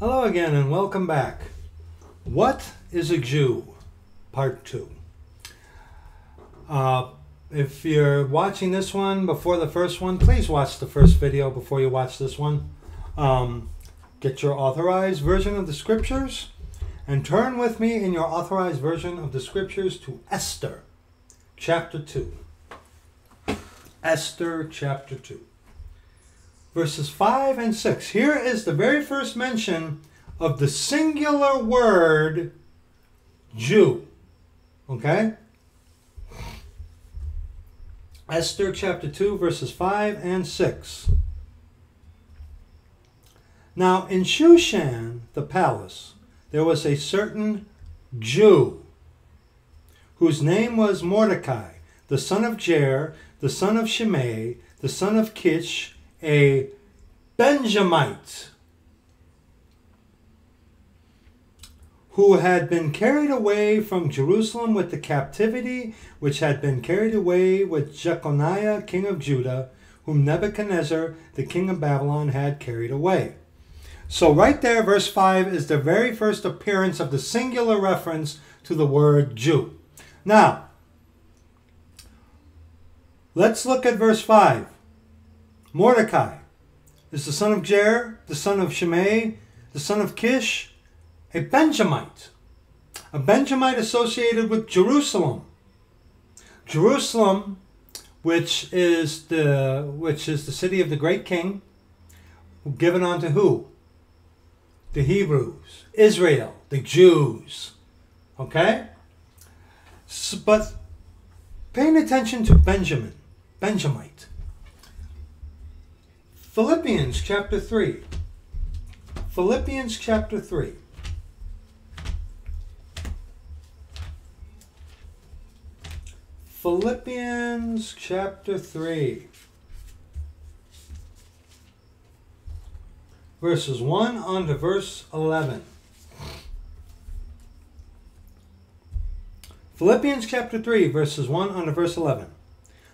Hello again and welcome back. What is a Jew? Part 2. If you're watching this one before the first one, please watch the first video before you watch this one. Get your authorized version of the scriptures and turn with me in your authorized version of the scriptures to Esther chapter 2. Esther chapter 2. Verses 5 and 6. Here is the very first mention of the singular word Jew. Okay? Esther chapter 2, verses 5 and 6. Now in Shushan, the palace, there was a certain Jew whose name was Mordecai, the son of Jair, the son of Shimei, the son of Kish, a Benjamite, who had been carried away from Jerusalem with the captivity, which had been carried away with Jeconiah, king of Judah, whom Nebuchadnezzar, the king of Babylon, had carried away. So right there, verse 5 is the very first appearance of the singular reference to the word Jew. Now, let's look at verse 5. Mordecai is the son of Jair, the son of Shimei, the son of Kish, a Benjamite. A Benjamite associated with Jerusalem. Jerusalem, which is the city of the great king, given unto who? The Hebrews, Israel, the Jews. Okay? So, but paying attention to Benjamin, Benjamite. Philippians chapter 3. Philippians chapter 3. Philippians chapter 3. Verses 1 on to verse 11. Philippians chapter 3, verses 1 on to verse 11.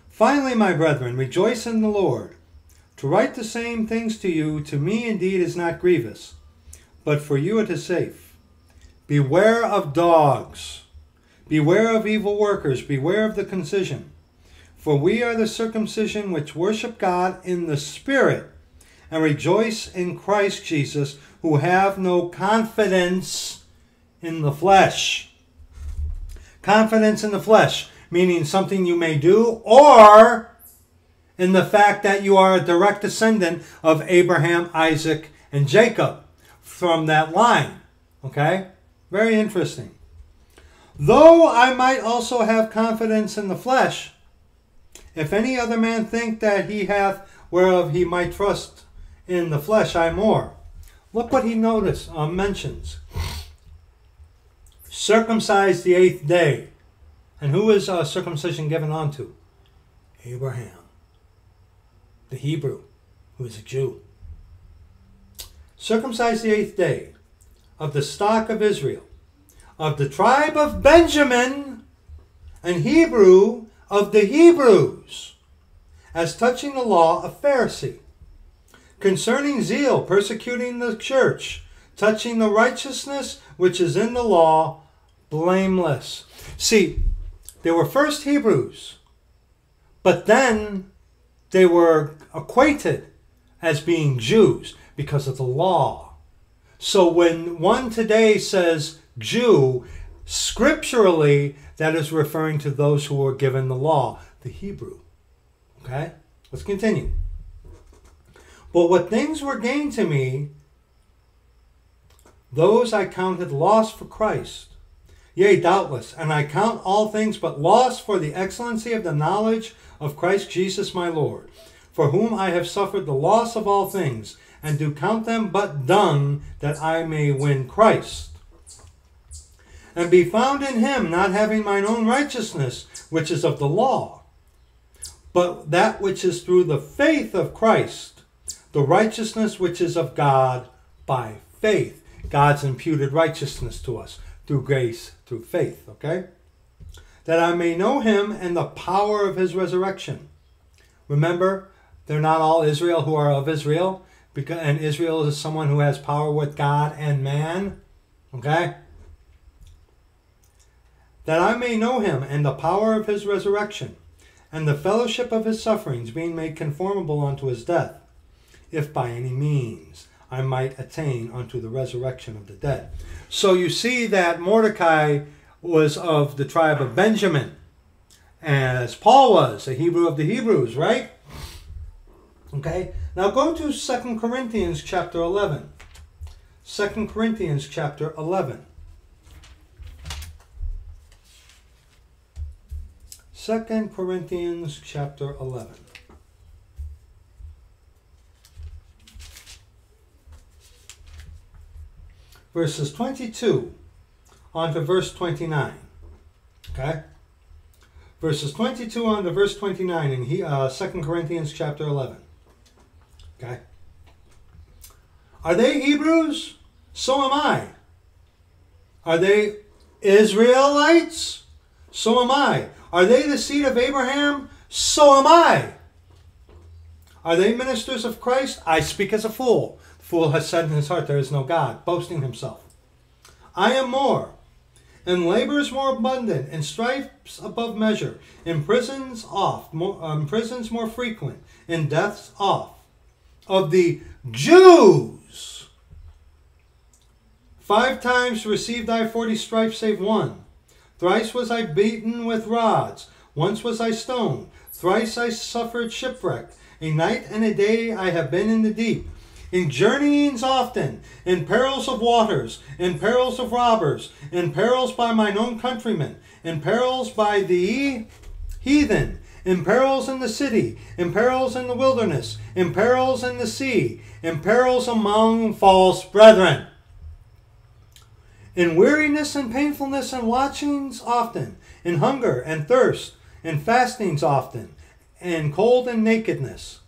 Finally, my brethren, rejoice in the Lord. To write the same things to you, to me indeed is not grievous, but for you it is safe. Beware of dogs. Beware of evil workers. Beware of the concision. For we are the circumcision which worship God in the Spirit, and rejoice in Christ Jesus, who have no confidence in the flesh. Confidence in the flesh, meaning something you may do, or in the fact that you are a direct descendant of Abraham, Isaac, and Jacob from that line. Okay? Very interesting. Though I might also have confidence in the flesh, if any other man think that he hath whereof he might trust in the flesh, I more. Look what he mentions. Circumcised the 8th day. And who is circumcision given unto? Abraham, the Hebrew, who is a Jew. Circumcised the 8th day, of the stock of Israel, of the tribe of Benjamin, an Hebrew of the Hebrews, as touching the law, a Pharisee, concerning zeal, persecuting the church, touching the righteousness which is in the law, blameless. See, they were first Hebrews, but then they were equated as being Jews because of the law. So when one today says Jew, scripturally, that is referring to those who were given the law, the Hebrew. Okay? Let's continue. But what things were gained to me, those I counted loss for Christ. Yea, doubtless, and I count all things but loss for the excellency of the knowledge of Christ Jesus my Lord, for whom I have suffered the loss of all things, and do count them but dung, that I may win Christ. And be found in him, not having mine own righteousness, which is of the law, but that which is through the faith of Christ, the righteousness which is of God by faith. God's imputed righteousness to us through grace, through faith, okay? That I may know him and the power of his resurrection. Remember, they're not all Israel who are of Israel. because and Israel is someone who has power with God and man, okay? That I may know him and the power of his resurrection, and the fellowship of his sufferings, being made conformable unto his death, if by any means I might attain unto the resurrection of the dead. So you see that Mordecai was of the tribe of Benjamin, as Paul was, a Hebrew of the Hebrews, right? Okay, now go to 2 Corinthians chapter 11. 2 Corinthians chapter 11. 2 Corinthians chapter 11. Verses 22 on to verse 29. Okay? Verses 22 on to verse 29 in 2 Corinthians chapter 11. Okay? Are they Hebrews? So am I. Are they Israelites? So am I. Are they the seed of Abraham? So am I. Are they ministers of Christ? I speak as a fool. The fool has said in his heart, there is no God, boasting himself. I am more, and labors more abundant, and stripes above measure, and prisons oft, prisons more frequent, and deaths oft. Of the Jews, 5 times received I 40 stripes, save one. Thrice was I beaten with rods, once was I stoned, thrice I suffered shipwreck. A night and a day I have been in the deep, in journeyings often, in perils of waters, in perils of robbers, in perils by mine own countrymen, in perils by the heathen, in perils in the city, in perils in the wilderness, in perils in the sea, in perils among false brethren. In weariness and painfulness and watchings often, in hunger and thirst, in fastings often, and cold and nakedness.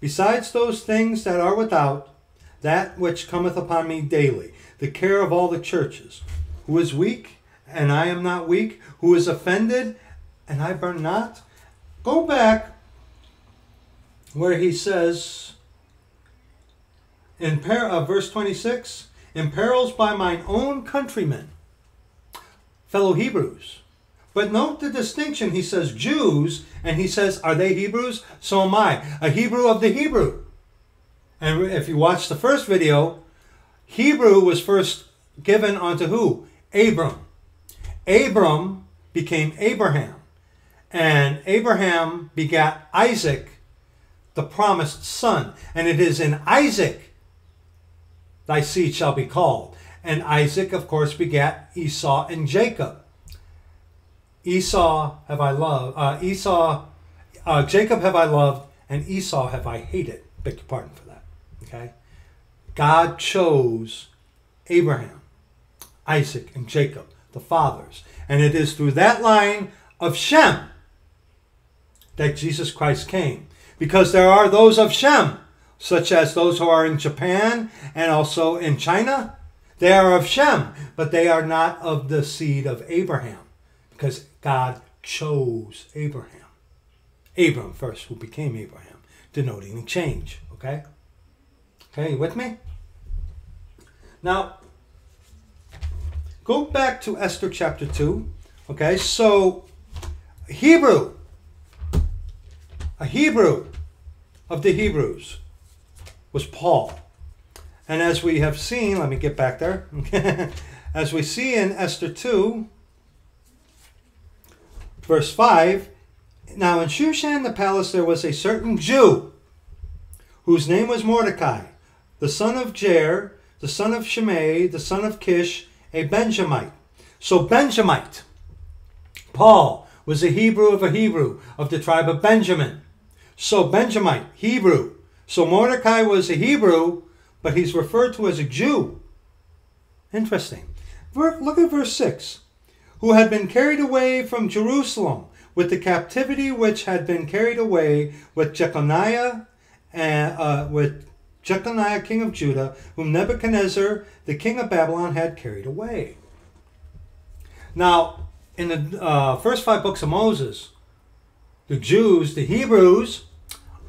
Besides those things that are without, that which cometh upon me daily, the care of all the churches. Who is weak, and I am not weak? Who is offended, and I burn not? Go back where he says, in verse 26, in perils by mine own countrymen, fellow Hebrews. But note the distinction. He says Jews, and he says, are they Hebrews? So am I. A Hebrew of the Hebrew. And if you watch the first video, Hebrew was first given unto who? Abram. Abram became Abraham. And Abraham begat Isaac, the promised son. And it is in Isaac thy seed shall be called. And Isaac, of course, begat Esau and Jacob. Jacob have I loved, and Esau have I hated. Beg your pardon for that. Okay, God chose Abraham, Isaac, and Jacob, the fathers, and it is through that line of Shem that Jesus Christ came, because there are those of Shem, such as those who are in Japan and also in China. They are of Shem, but they are not of the seed of Abraham, because God chose Abraham. Abram first, who became Abraham, denoting the change, okay? Okay, you with me? Now, go back to Esther chapter 2, okay? So, a Hebrew of the Hebrews was Paul. And as we have seen, let me get back there. As we see in Esther 2, verse 5, now in Shushan the palace there was a certain Jew, whose name was Mordecai, the son of Jair, the son of Shimei, the son of Kish, a Benjamite. So Benjamite, Paul, was a Hebrew, of the tribe of Benjamin. So Benjamite, Hebrew. So Mordecai was a Hebrew, but he's referred to as a Jew. Interesting. Look at verse 6. Who had been carried away from Jerusalem with the captivity which had been carried away with Jeconiah king of Judah, whom Nebuchadnezzar, the king of Babylon, had carried away. Now, in the first 5 books of Moses, the Jews, the Hebrews,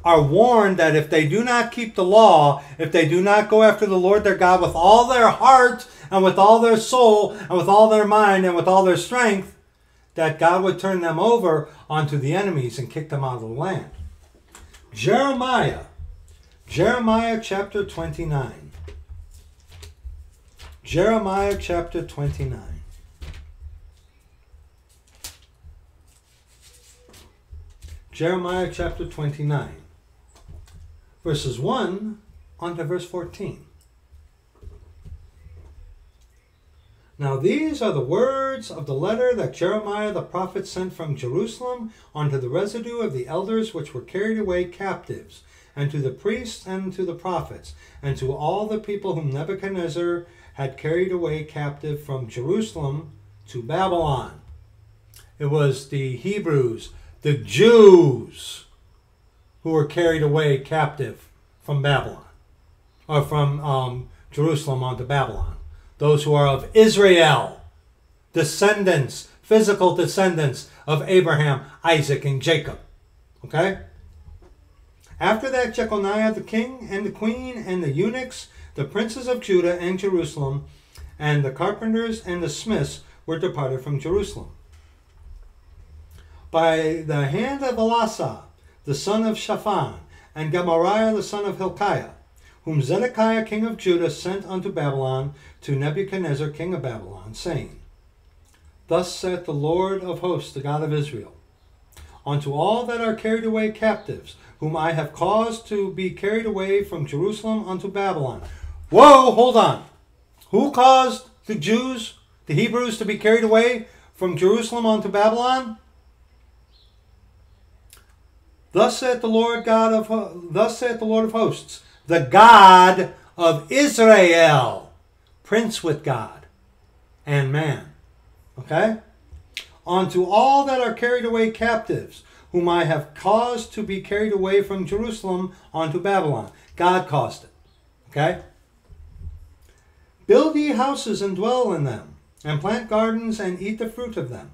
are warned that if they do not keep the law, if they do not go after the Lord their God with all their heart and with all their soul and with all their mind and with all their strength, that God would turn them over onto the enemies and kick them out of the land. Jeremiah chapter 29. Jeremiah chapter 29. Jeremiah chapter 29. Verses 1 on to verse 14. Now these are the words of the letter that Jeremiah the prophet sent from Jerusalem unto the residue of the elders which were carried away captives, and to the priests and to the prophets, and to all the people whom Nebuchadnezzar had carried away captive from Jerusalem to Babylon. It was the Hebrews, the Jews, who were carried away captive from Babylon, or from Jerusalem onto Babylon. Those who are of Israel, descendants, physical descendants of Abraham, Isaac, and Jacob. Okay? After that, Jeconiah the king and the queen and the eunuchs, the princes of Judah and Jerusalem, and the carpenters and the smiths were departed from Jerusalem. By the hand of Elasa, the son of Shaphan, and Gemariah the son of Hilkiah, whom Zedekiah king of Judah sent unto Babylon, to Nebuchadnezzar king of Babylon, saying, Thus saith the Lord of hosts, the God of Israel, unto all that are carried away captives, whom I have caused to be carried away from Jerusalem unto Babylon. Whoa, hold on. Who caused the Jews, the Hebrews, to be carried away from Jerusalem unto Babylon? Thus saith the Lord of hosts, the God of Israel, prince with God and man. Okay? Unto all that are carried away captives, whom I have caused to be carried away from Jerusalem unto Babylon. God caused it. Okay? Build ye houses and dwell in them, and plant gardens and eat the fruit of them.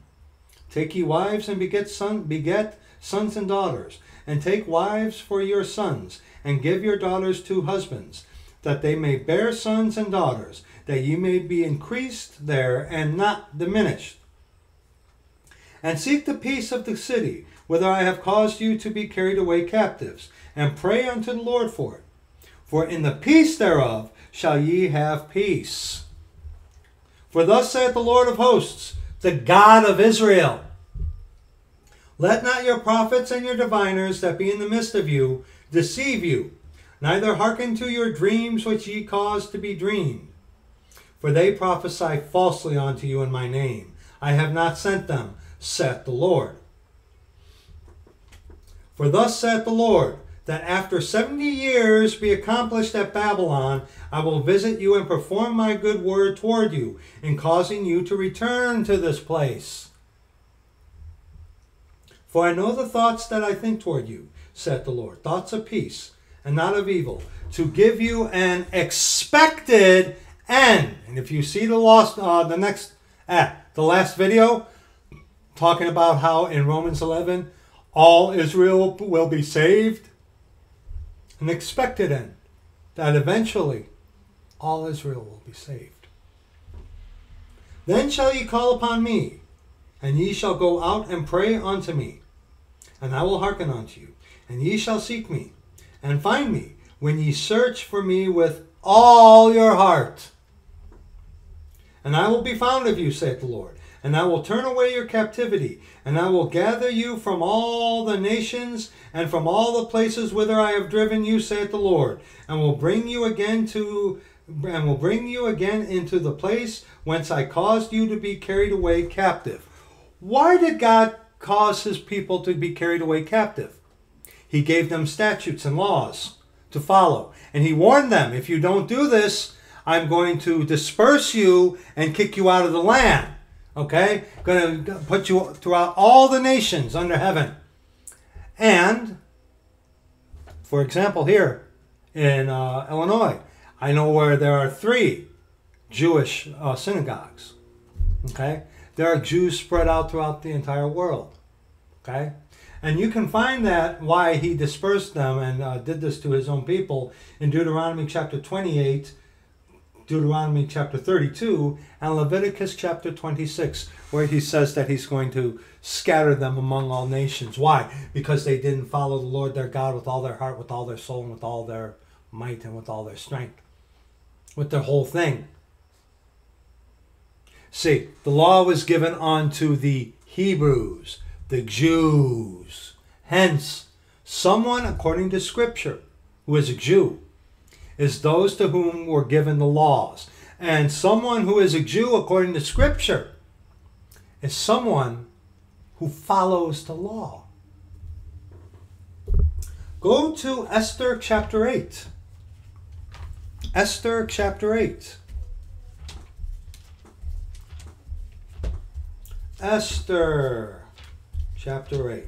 Take ye wives and beget sons and daughters, and take wives for your sons, and give your daughters to husbands, that they may bear sons and daughters, that ye may be increased there and not diminished. And seek the peace of the city, whither I have caused you to be carried away captives, and pray unto the Lord for it. For in the peace thereof shall ye have peace. For thus saith the Lord of hosts, the God of Israel, Let not your prophets and your diviners that be in the midst of you deceive you, neither hearken to your dreams which ye cause to be dreamed. For they prophesy falsely unto you in my name. I have not sent them, saith the Lord. For thus saith the Lord, that after 70 years be accomplished at Babylon, I will visit you and perform my good word toward you, in causing you to return to this place. For I know the thoughts that I think toward you, saith the Lord, thoughts of peace and not of evil, to give you an expected end. And if you see the last video, talking about how in Romans 11, all Israel will be saved, an expected end, that eventually all Israel will be saved. Then shall ye call upon me, and ye shall go out and pray unto me, and I will hearken unto you. And ye shall seek me, and find me, when ye search for me with all your heart. And I will be found of you, saith the Lord, and I will turn away your captivity, and I will gather you from all the nations, and from all the places whither I have driven you, saith the Lord, and will bring you again into the place whence I caused you to be carried away captive. Why did God cause his people to be carried away captive? He gave them statutes and laws to follow. And he warned them, if you don't do this, I'm going to disperse you and kick you out of the land. Okay? Going to put you throughout all the nations under heaven. And, for example, here in Illinois, I know where there are 3 Jewish synagogues. Okay? There are Jews spread out throughout the entire world. Okay? And you can find that why he dispersed them and did this to his own people in Deuteronomy chapter 28, Deuteronomy chapter 32, and Leviticus chapter 26, where he says that he's going to scatter them among all nations. Why? Because they didn't follow the Lord their God with all their heart, with all their soul, and with all their might, and with all their strength, with their whole thing. See, the law was given unto the Hebrews, the Jews. Hence, someone, according to Scripture, who is a Jew, is those to whom were given the laws. And someone who is a Jew, according to Scripture, is someone who follows the law. Go to Esther chapter 8. Esther chapter 8. Esther chapter 8.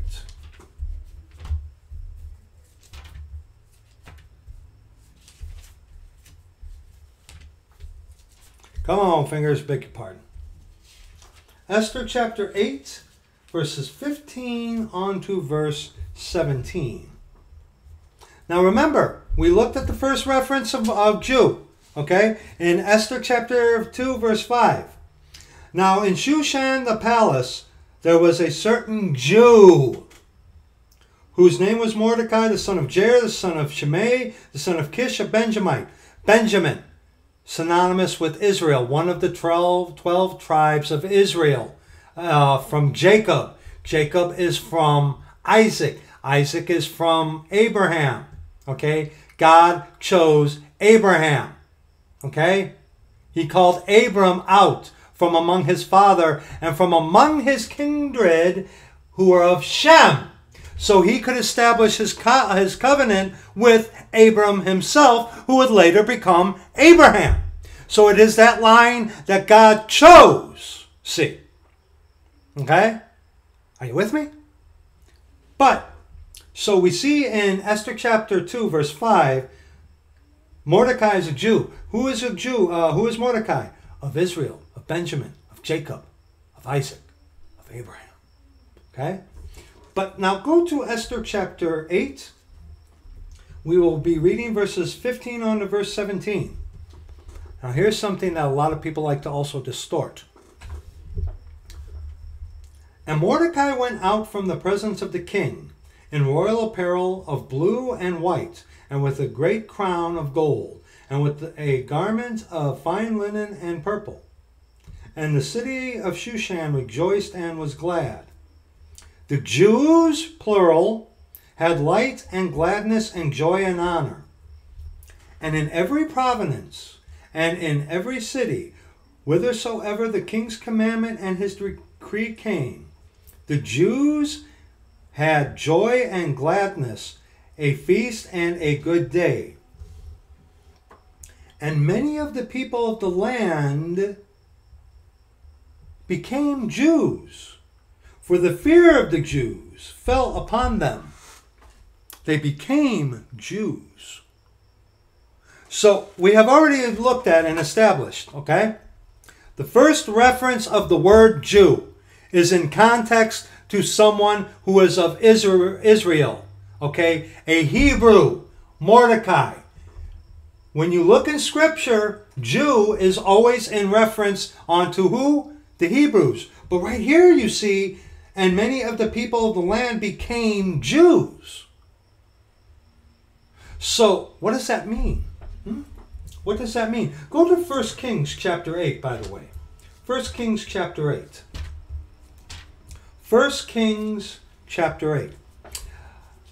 Come on, fingers, beg your pardon. Esther chapter 8, verses 15 on to verse 17. Now remember, we looked at the first reference of Jew, okay? In Esther chapter 2, verse 5. Now in Shushan the palace, there was a certain Jew whose name was Mordecai, the son of Jair, the son of Shimei, the son of Kish, a Benjamite. Benjamin, synonymous with Israel, one of the 12 tribes of Israel, from Jacob. Jacob is from Isaac. Isaac is from Abraham, okay? God chose Abraham, okay? He called Abram out from among his father and from among his kindred who are of Shem, so he could establish his covenant with Abram himself, who would later become Abraham. So it is that line that God chose. See? Okay? Are you with me? But, so we see in Esther chapter 2, verse 5, Mordecai is a Jew. Who is a Jew? Who is Mordecai? Of Israel, of Benjamin, of Jacob, of Isaac, of Abraham. Okay? But now go to Esther chapter 8. We will be reading verses 15 on to verse 17. Now here's something that a lot of people like to also distort. And Mordecai went out from the presence of the king in royal apparel of blue and white, and with a great crown of gold, and with a garment of fine linen and purple. And the city of Shushan rejoiced and was glad. The Jews, plural, had light and gladness and joy and honor. And in every province and in every city, whithersoever the king's commandment and his decree came, the Jews had joy and gladness, a feast and a good day. And many of the people of the land became Jews, for the fear of the Jews fell upon them. They became Jews. So we have already looked at and established, okay? The first reference of the word Jew is in context to someone who is of Israel, okay? A Hebrew, Mordecai. When you look in Scripture, Jew is always in reference onto who? The Hebrews. But right here you see, and many of the people of the land became Jews. So, what does that mean? What does that mean? Go to 1 Kings chapter 8, by the way. 1 Kings chapter 8. 1 Kings chapter 8.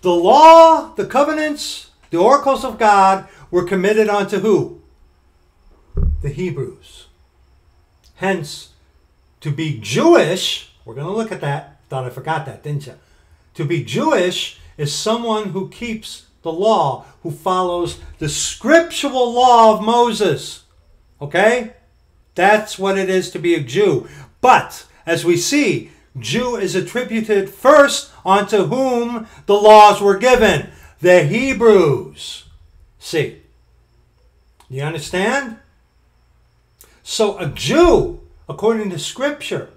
The law, the covenants, the oracles of God were committed unto who? The Hebrews. Hence, to be Jewish... We're going to look at that. Thought I forgot that, didn't you? To be Jewish is someone who keeps the law, who follows the scriptural law of Moses. Okay? That's what it is to be a Jew. But, as we see, Jew is attributed first unto whom the laws were given. The Hebrews. See? You understand? So, a Jew, according to Scripture,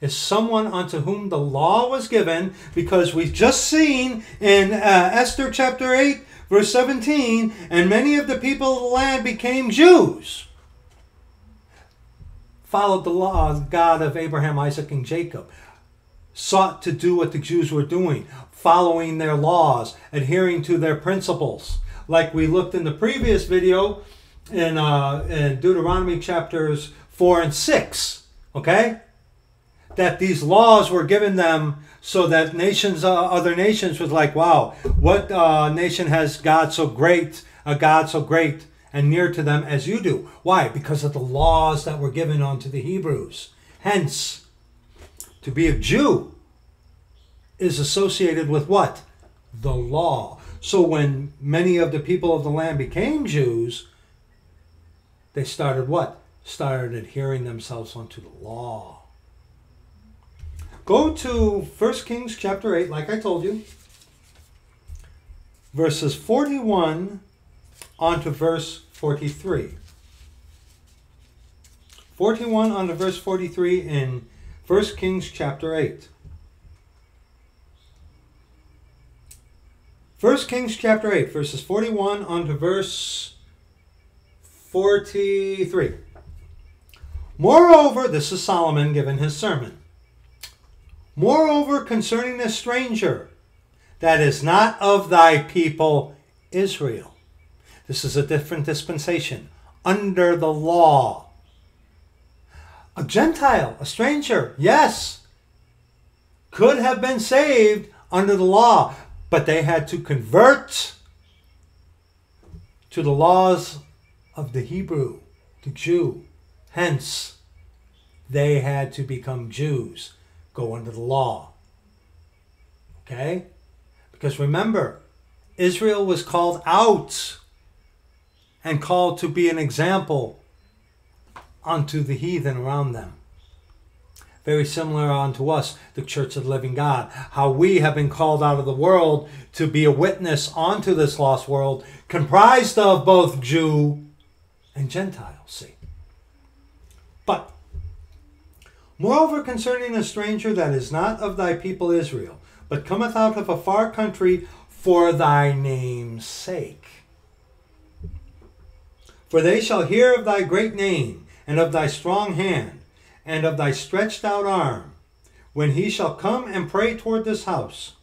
is someone unto whom the law was given, because we've just seen in Esther chapter 8, verse 17, and many of the people of the land became Jews, followed the law of God of Abraham, Isaac, and Jacob, sought to do what the Jews were doing, following their laws, adhering to their principles. Like we looked in the previous video in Deuteronomy chapters 4 and 6, okay? That these laws were given them so that nations, other nations was like, wow, what nation has God so great, a God so great and near to them as you do? Why? Because of the laws that were given unto the Hebrews. Hence, to be a Jew is associated with what? The law. So when many of the people of the land became Jews, they started what? Started adhering themselves unto the law. Go to 1 Kings chapter 8, like I told you, verses 41 on to verse 43. 41 on to verse 43 in 1 Kings chapter 8. 1 Kings chapter 8, verses 41 on to verse 43. Moreover, this is Solomon giving his sermon. Moreover, concerning the stranger that is not of thy people Israel. This is a different dispensation under the law. A Gentile, a stranger, yes, could have been saved under the law, but they had to convert to the laws of the Hebrew, the Jew. Hence, they had to become Jews, go under the law. Okay? Because remember, Israel was called out and called to be an example unto the heathen around them. Very similar unto us, the Church of the Living God, how we have been called out of the world to be a witness unto this lost world, comprised of both Jew and Gentile, see. But, moreover, concerning a stranger that is not of thy people Israel, but cometh out of a far country for thy name's sake. For they shall hear of thy great name, and of thy strong hand, and of thy stretched out arm, when he shall come and pray toward this house.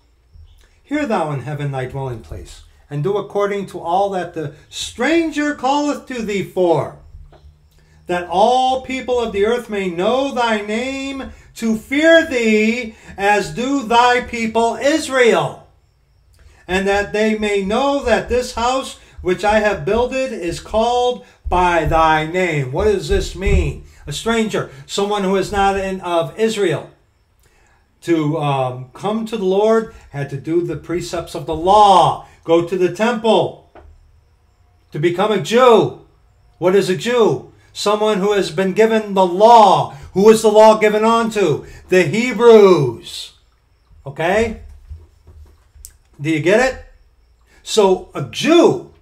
Hear thou in heaven thy dwelling place, and do according to all that the stranger calleth to thee for, that all people of the earth may know thy name, to fear thee, as do thy people Israel, and that they may know that this house which I have builded is called by thy name. What does this mean? A stranger, someone who is not of Israel, to come to the Lord had to do the precepts of the law, go to the temple, to become a Jew. What is a Jew? Someone who has been given the law. Who is the law given unto? The Hebrews. Okay? Do you get it? So a Jew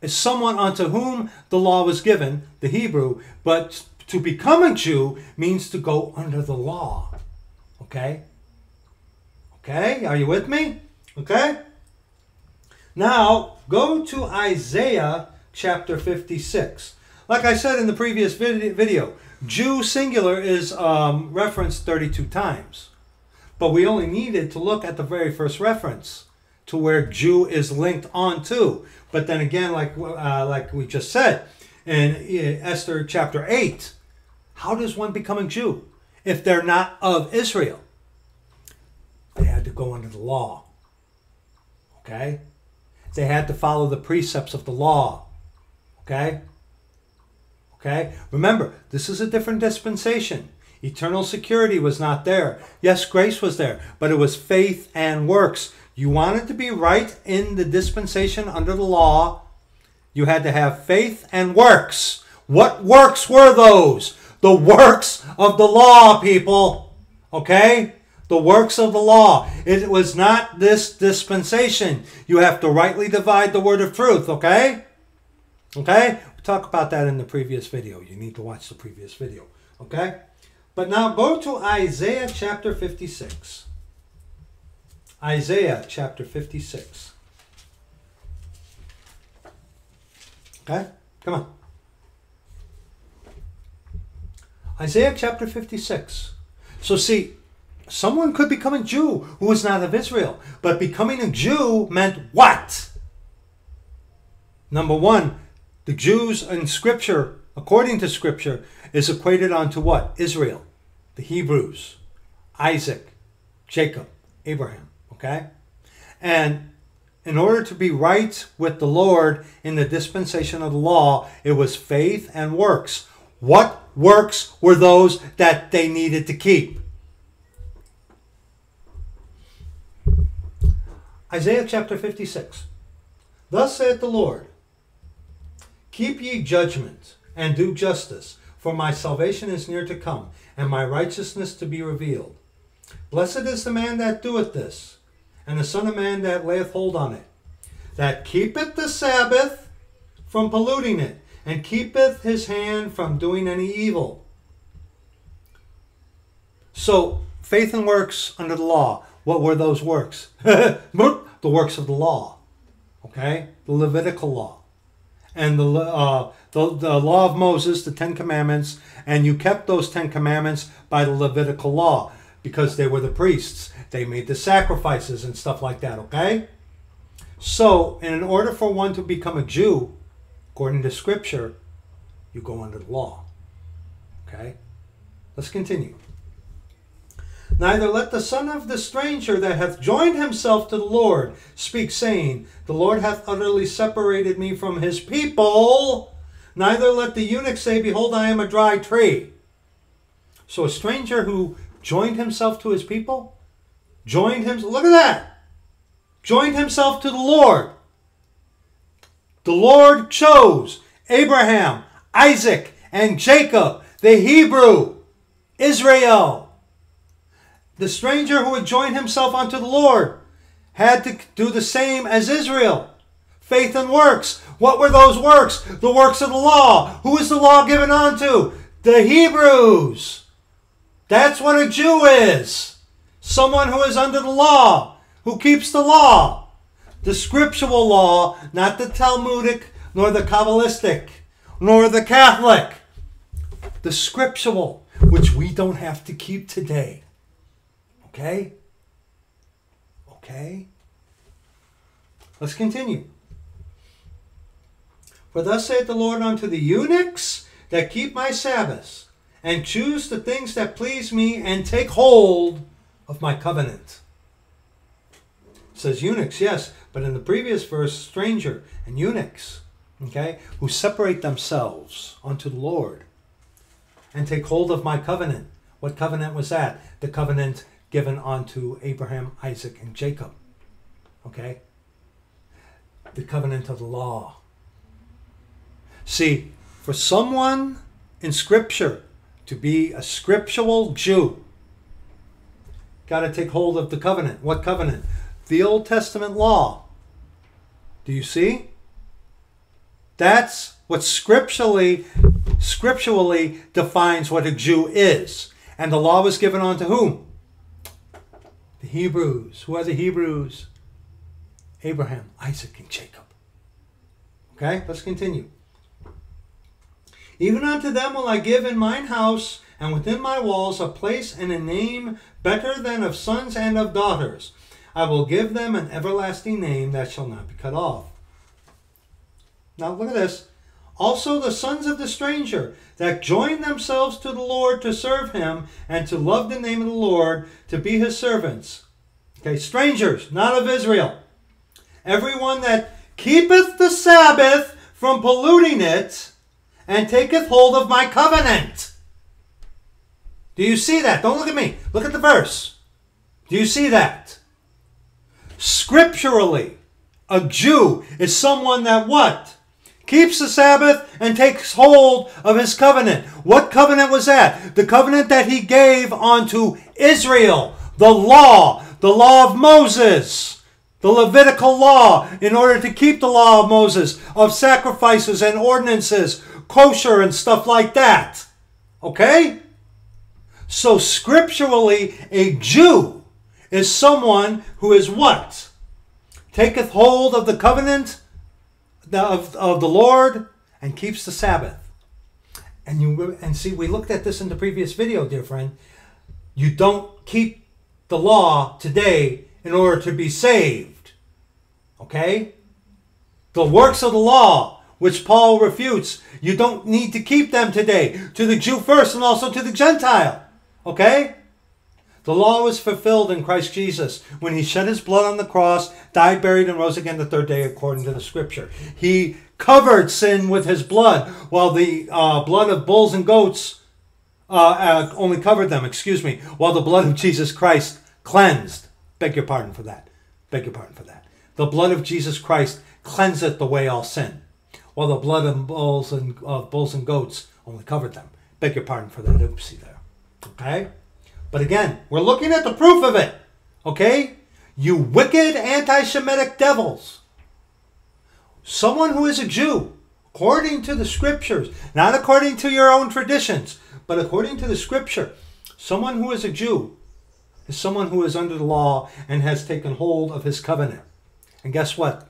is someone unto whom the law was given, the Hebrew, but to become a Jew means to go under the law. Okay? Okay? Are you with me? Okay? Now, go to Isaiah chapter 56. Like I said in the previous video, Jew singular is referenced 32 times. But we only needed to look at the very first reference to where Jew is linked on to. But then again, like we just said, in Esther chapter 8, how does one become a Jew if they're not of Israel? They had to go under the law. Okay? They had to follow the precepts of the law. Okay? Okay? Remember, this is a different dispensation. Eternal security was not there. Yes, grace was there, but it was faith and works. You wanted to be right in the dispensation under the law. You had to have faith and works. What works were those? The works of the law, people. Okay? The works of the law. It was not this dispensation. You have to rightly divide the word of truth. Okay? Okay? We talked about that in the previous video. You need to watch the previous video. Okay? But now go to Isaiah chapter 56. Isaiah chapter 56. Okay? Come on. Isaiah chapter 56. So see, someone could become a Jew who is not of Israel. But becoming a Jew meant what? Number one, the Jews in Scripture, according to Scripture, is equated onto what? Israel, the Hebrews, Isaac, Jacob, Abraham. Okay? And in order to be right with the Lord in the dispensation of the law, it was faith and works. What works were those that they needed to keep? Isaiah chapter 56. Thus saith the Lord, keep ye judgment and do justice, for my salvation is near to come, and my righteousness to be revealed. Blessed is the man that doeth this, and the son of man that layeth hold on it, that keepeth the Sabbath from polluting it, and keepeth his hand from doing any evil. So, faith and works under the law. What were those works? The works of the law. Okay? The Levitical law. And the law of Moses, the Ten Commandments. And you kept those Ten Commandments by the Levitical law, because they were the priests. They made the sacrifices and stuff like that. Okay? So, in order for one to become a Jew, according to Scripture, you go under the law. Okay? Let's continue. Neither let the son of the stranger that hath joined himself to the Lord speak, saying, the Lord hath utterly separated me from his people. Neither let the eunuch say, behold, I am a dry tree. So a stranger who joined himself to his people, look at that, joined himself to the Lord. The Lord chose Abraham, Isaac, and Jacob, the Hebrew, Israel. The stranger who had joined himself unto the Lord had to do the same as Israel. Faith and works. What were those works? The works of the law. Who is the law given unto? The Hebrews. That's what a Jew is. Someone who is under the law, who keeps the law. The scriptural law, not the Talmudic, nor the Kabbalistic, nor the Catholic. The scriptural, which we don't have to keep today. Okay? Okay? Let's continue. For thus saith the Lord unto the eunuchs that keep my Sabbaths, and choose the things that please me, and take hold of my covenant. It says eunuchs, yes. But in the previous verse, stranger and eunuchs, okay, who separate themselves unto the Lord and take hold of my covenant. What covenant was that? The covenant given unto Abraham, Isaac, and Jacob, okay? The covenant of the law. See, for someone in Scripture to be a scriptural Jew, got to take hold of the covenant. What covenant? The Old Testament law. Do you see? That's what scripturally defines what a Jew is. And the law was given unto whom? The Hebrews. Who are the Hebrews? Abraham, Isaac, and Jacob. Okay, let's continue. Even unto them will I give in mine house and within my walls a place and a name better than of sons and of daughters. I will give them an everlasting name that shall not be cut off. Now look at this. Also the sons of the stranger that join themselves to the Lord to serve him and to love the name of the Lord, to be his servants. Okay, strangers, not of Israel. Everyone that keepeth the Sabbath from polluting it and taketh hold of my covenant. Do you see that? Don't look at me. Look at the verse. Do you see that? Scripturally, a Jew is someone that what? Keeps the Sabbath and takes hold of his covenant. What covenant was that? The covenant that he gave unto Israel. The law of Moses, the Levitical law, in order to keep the law of Moses, of sacrifices and ordinances, kosher and stuff like that. Okay? So scripturally, a Jew is someone who is what? Taketh hold of the covenant of the Lord and keeps the Sabbath. And see, we looked at this in the previous video, dear friend. You don't keep the law today in order to be saved. Okay? The works of the law, which Paul refutes, you don't need to keep them today. To the Jew first and also to the Gentile. Okay? The law was fulfilled in Christ Jesus when he shed his blood on the cross, died, buried, and rose again the third day according to the scripture. He covered sin with his blood, while the blood of bulls and goats only covered them, excuse me, while the blood of Jesus Christ cleansed. Beg your pardon for that. Beg your pardon for that. The blood of Jesus Christ cleanseth away all sin, while the blood of bulls and goats only covered them. Beg your pardon for that oopsie there. Okay? But again, we're looking at the proof of it, okay? You wicked anti-Semitic devils. Someone who is a Jew, according to the scriptures, not according to your own traditions, but according to the scripture, someone who is a Jew is someone who is under the law and has taken hold of his covenant. And guess what?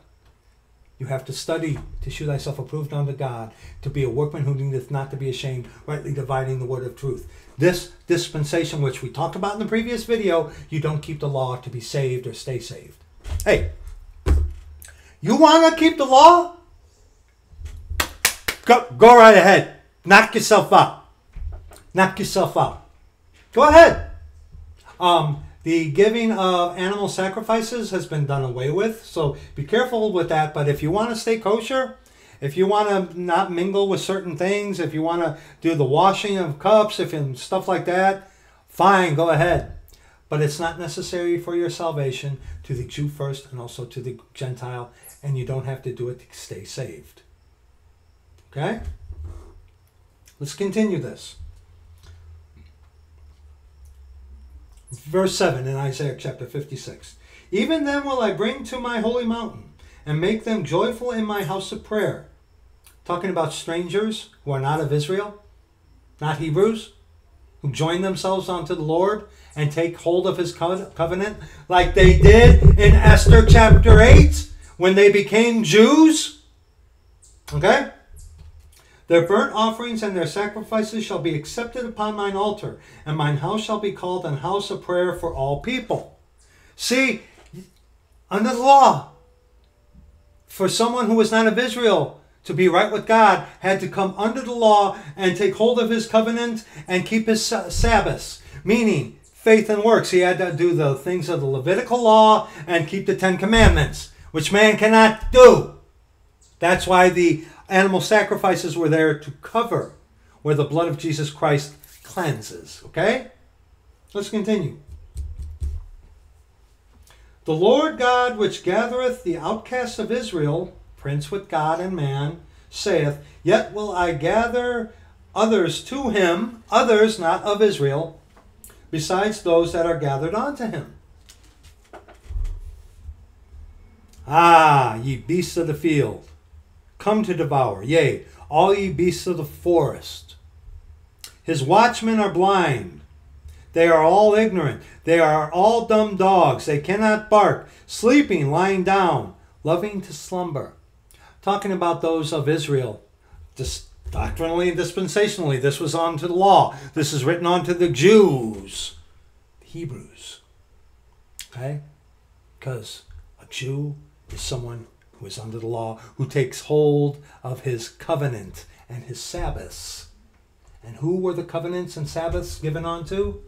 You have to study to shew thyself approved unto God, to be a workman who needeth not to be ashamed, rightly dividing the word of truth. This dispensation, which we talked about in the previous video, you don't keep the law to be saved or stay saved. Hey, you want to keep the law? Go right ahead. Knock yourself out. Knock yourself out. Go ahead. The giving of animal sacrifices has been done away with, so be careful with that. But if you want to stay kosher, if you want to not mingle with certain things, if you want to do the washing of cups, if and stuff like that, fine, go ahead. But it's not necessary for your salvation, to the Jew first and also to the Gentile, and you don't have to do it to stay saved. Okay? Let's continue this. Verse 7 in Isaiah chapter 56. Even then will I bring to my holy mountain and make them joyful in my house of prayer. Talking about strangers who are not of Israel, not Hebrews, who join themselves unto the Lord and take hold of his covenant like they did in Esther chapter 8 when they became Jews. Okay? Their burnt offerings and their sacrifices shall be accepted upon mine altar, and mine house shall be called an house of prayer for all people. See, under the law, for someone who was not of Israel to be right with God, had to come under the law and take hold of his covenant and keep his Sabbaths, meaning faith and works. He had to do the things of the Levitical law and keep the Ten Commandments, which man cannot do. That's why the animal sacrifices were there to cover where the blood of Jesus Christ cleanses. Okay? Let's continue. The Lord God, which gathereth the outcasts of Israel, prince with God and man, saith, Yet will I gather others to him, others not of Israel, besides those that are gathered unto him. Ah, ye beasts of the field, come to devour, yea, all ye beasts of the forest. His watchmen are blind. They are all ignorant. They are all dumb dogs. They cannot bark, sleeping, lying down, loving to slumber. Talking about those of Israel. Just doctrinally and dispensationally, this was onto the law. This is written onto the Jews, the Hebrews. Okay? Because a Jew is someone who is under the law, who takes hold of his covenant and his Sabbaths. And who were the covenants and Sabbaths given unto?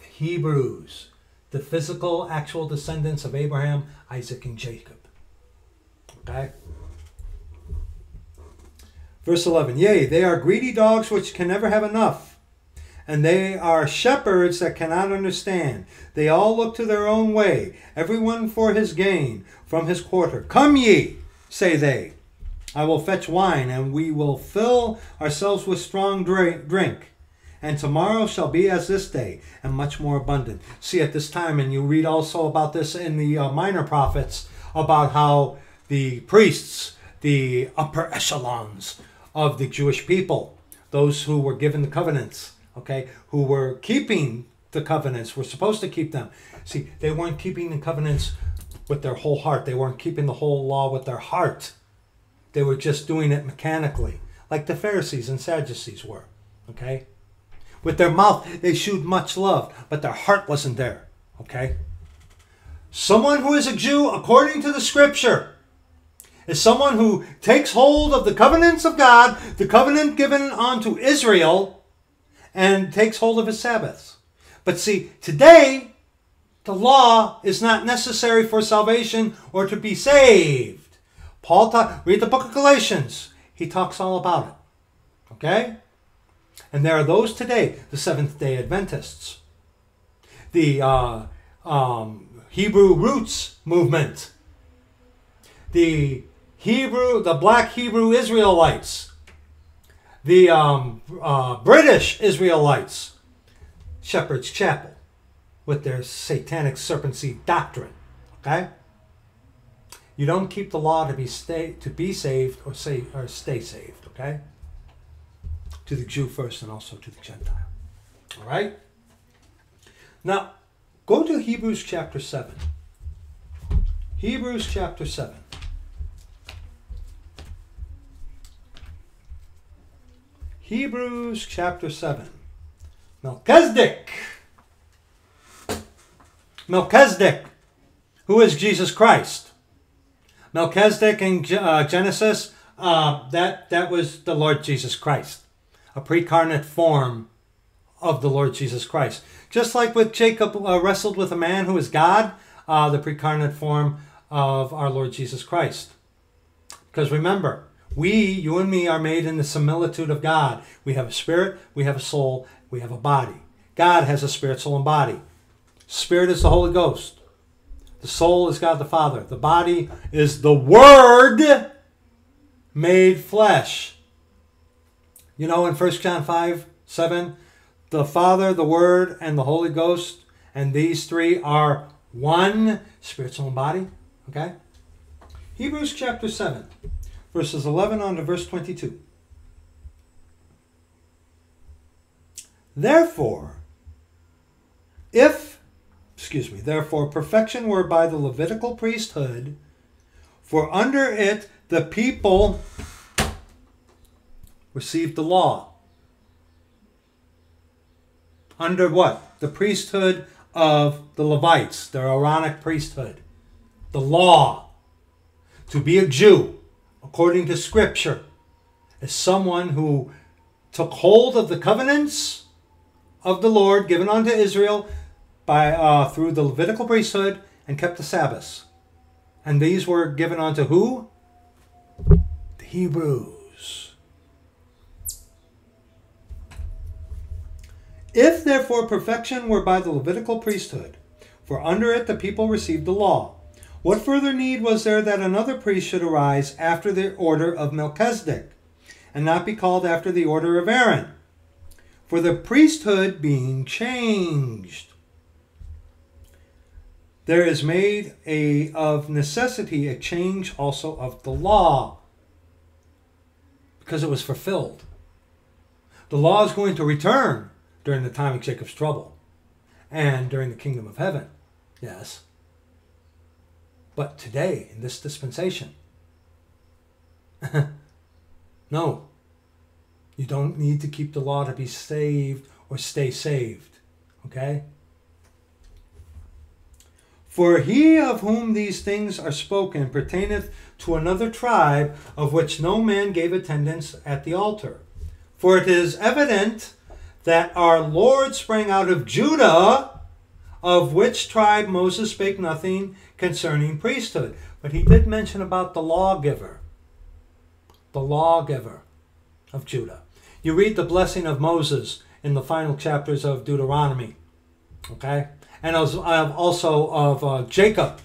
The Hebrews, the physical, actual descendants of Abraham, Isaac, and Jacob. Okay? Verse 11, Yea, they are greedy dogs which can never have enough, and they are shepherds that cannot understand. They all look to their own way, everyone for his gain, from his quarter. Come ye, say they, I will fetch wine, and we will fill ourselves with strong drink. And tomorrow shall be as this day, and much more abundant. See, at this time, and you read also about this in the minor prophets, about how the priests, the upper echelons of the Jewish people, those who were given the covenants okay, who were keeping the covenants, were supposed to keep them. See, they weren't keeping the covenants with their whole heart. They weren't keeping the whole law with their heart. They were just doing it mechanically, like the Pharisees and Sadducees were, okay? With their mouth, they shewed much love, but their heart wasn't there, okay? Someone who is a Jew, according to the Scripture, is someone who takes hold of the covenants of God, the covenant given unto Israel, and takes hold of his Sabbaths. But see, today, the law is not necessary for salvation or to be saved. Paul talks, read the book of Galatians. He talks all about it, okay? And there are those today, the Seventh-day Adventists, the Hebrew Roots movement, the Black Hebrew Israelites, the British Israelites, Shepherd's Chapel, with their satanic serpent seed doctrine, okay? You don't keep the law to be saved or stay saved, okay? To the Jew first and also to the Gentile, all right? Now, go to Hebrews chapter 7. Hebrews chapter 7. Hebrews chapter 7. Melchizedek. Melchizedek, who is Jesus Christ. Melchizedek in Genesis, that was the Lord Jesus Christ, a precarnate form of the Lord Jesus Christ. Just like with Jacob wrestled with a man who is God, the precarnate form of our Lord Jesus Christ. Because remember, you and me, are made in the similitude of God. We have a spirit, we have a soul, we have a body. God has a spirit, soul, and body. Spirit is the Holy Ghost. The soul is God the Father. The body is the Word made flesh. You know, in 1 John 5, 7, the Father, the Word, and the Holy Ghost, and these three are one, spirit, soul, and body. Okay? Hebrews chapter 7, verses 11 on to verse 22. Therefore, Therefore, perfection were by the Levitical priesthood, for under it the people received the law. Under what? The priesthood of the Levites, their Aaronic priesthood. The law. To be a Jew, according to Scripture, is someone who took hold of the covenants of the Lord given unto Israel through the Levitical priesthood, and kept the Sabbaths. And these were given unto who? The Hebrews. If therefore perfection were by the Levitical priesthood, for under it the people received the law, what further need was there that another priest should arise after the order of Melchizedek, and not be called after the order of Aaron? For the priesthood being changed, there is made of necessity a change also of the law, because it was fulfilled. The law is going to return during the time of Jacob's trouble and during the kingdom of heaven, yes. But today, in this dispensation, no, you don't need to keep the law to be saved or stay saved, okay? For he of whom these things are spoken pertaineth to another tribe, of which no man gave attendance at the altar. For it is evident that our Lord sprang out of Judah, of which tribe Moses spake nothing concerning priesthood. But he did mention about the lawgiver of Judah. You read the blessing of Moses in the final chapters of Deuteronomy, okay? And also of Jacob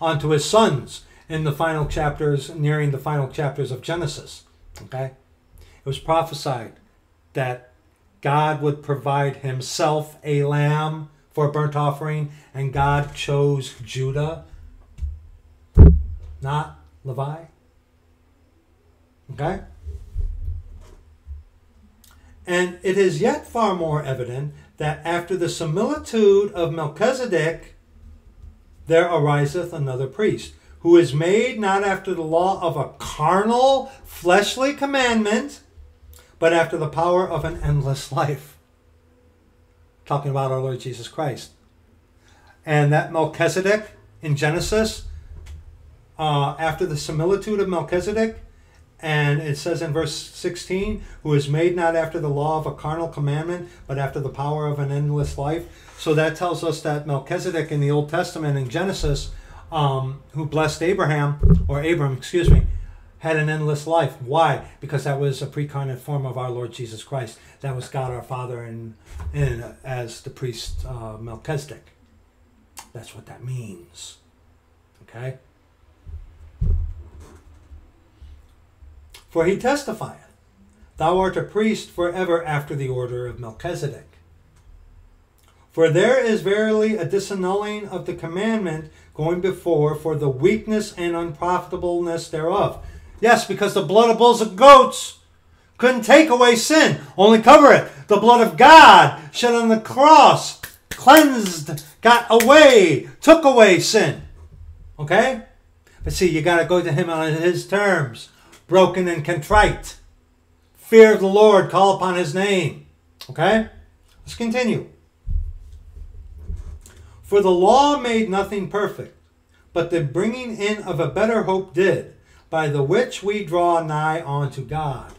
unto his sons in the final chapters, nearing the final chapters of Genesis. Okay? It was prophesied that God would provide himself a lamb for a burnt offering, and God chose Judah, not Levi. Okay? And it is yet far more evident that after the similitude of Melchizedek, there ariseth another priest, who is made not after the law of a carnal, fleshly commandment, but after the power of an endless life. Talking about our Lord Jesus Christ. And that Melchizedek in Genesis, after the similitude of Melchizedek, and it says in verse 16, who is made not after the law of a carnal commandment, but after the power of an endless life. So that tells us that Melchizedek in the Old Testament in Genesis, who blessed Abram, had an endless life. Why? Because that was a pre-carnate form of our Lord Jesus Christ. That was God our Father and as the priest Melchizedek. That's what that means. Okay? For he testifieth, thou art a priest forever after the order of Melchizedek. For there is verily a disannulling of the commandment going before for the weakness and unprofitableness thereof. Yes, because the blood of bulls and goats couldn't take away sin, only cover it. The blood of God shed on the cross, cleansed, got away, took away sin. Okay? But see, you got to go to him on his terms. Broken and contrite. Fear of the Lord, call upon his name. Okay? Let's continue. For the law made nothing perfect, but the bringing in of a better hope did, by the which we draw nigh unto God.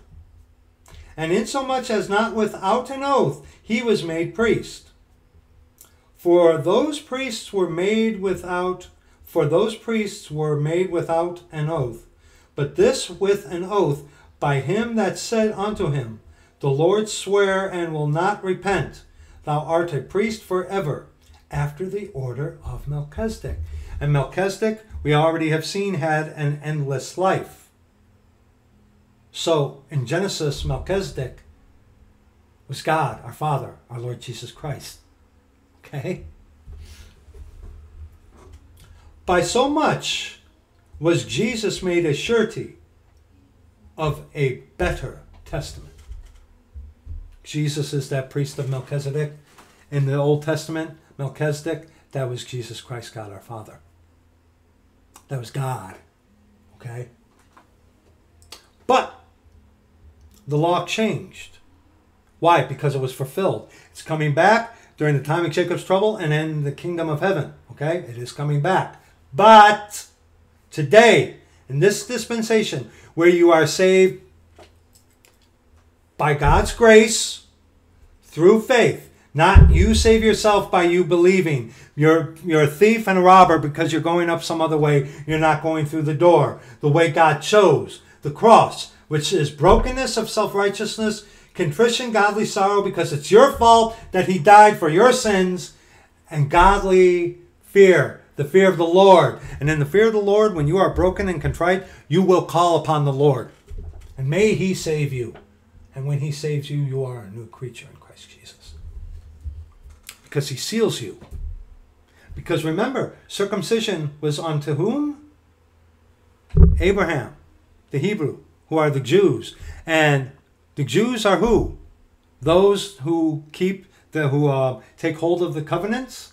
And insomuch as not without an oath he was made priest. For those priests were made without an oath, but this with an oath by him that said unto him, the Lord sware and will not repent, thou art a priest forever, after the order of Melchizedek. And Melchizedek, we already have seen, had an endless life. So in Genesis, Melchizedek was God, our Father, our Lord Jesus Christ. Okay? By so much was Jesus made a surety of a better testament. Jesus is that priest of Melchizedek. In the Old Testament, Melchizedek, that was Jesus Christ, God our Father. That was God. Okay? But the law changed. Why? Because it was fulfilled. It's coming back during the time of Jacob's trouble and in the kingdom of heaven. Okay? It is coming back. But today, in this dispensation, where you are saved by God's grace through faith, not you save yourself by you believing. You're a thief and a robber because you're going up some other way. You're not going through the door, the way God chose, the cross, which is brokenness of self-righteousness, contrition, godly sorrow, because it's your fault that he died for your sins, and godly fear. The fear of the Lord. And in the fear of the Lord, when you are broken and contrite, you will call upon the Lord. And may he save you. And when he saves you, you are a new creature in Christ Jesus. Because he seals you. Because remember, circumcision was unto whom? Abraham, the Hebrew, who are the Jews. And the Jews are who? Those who take hold of the covenants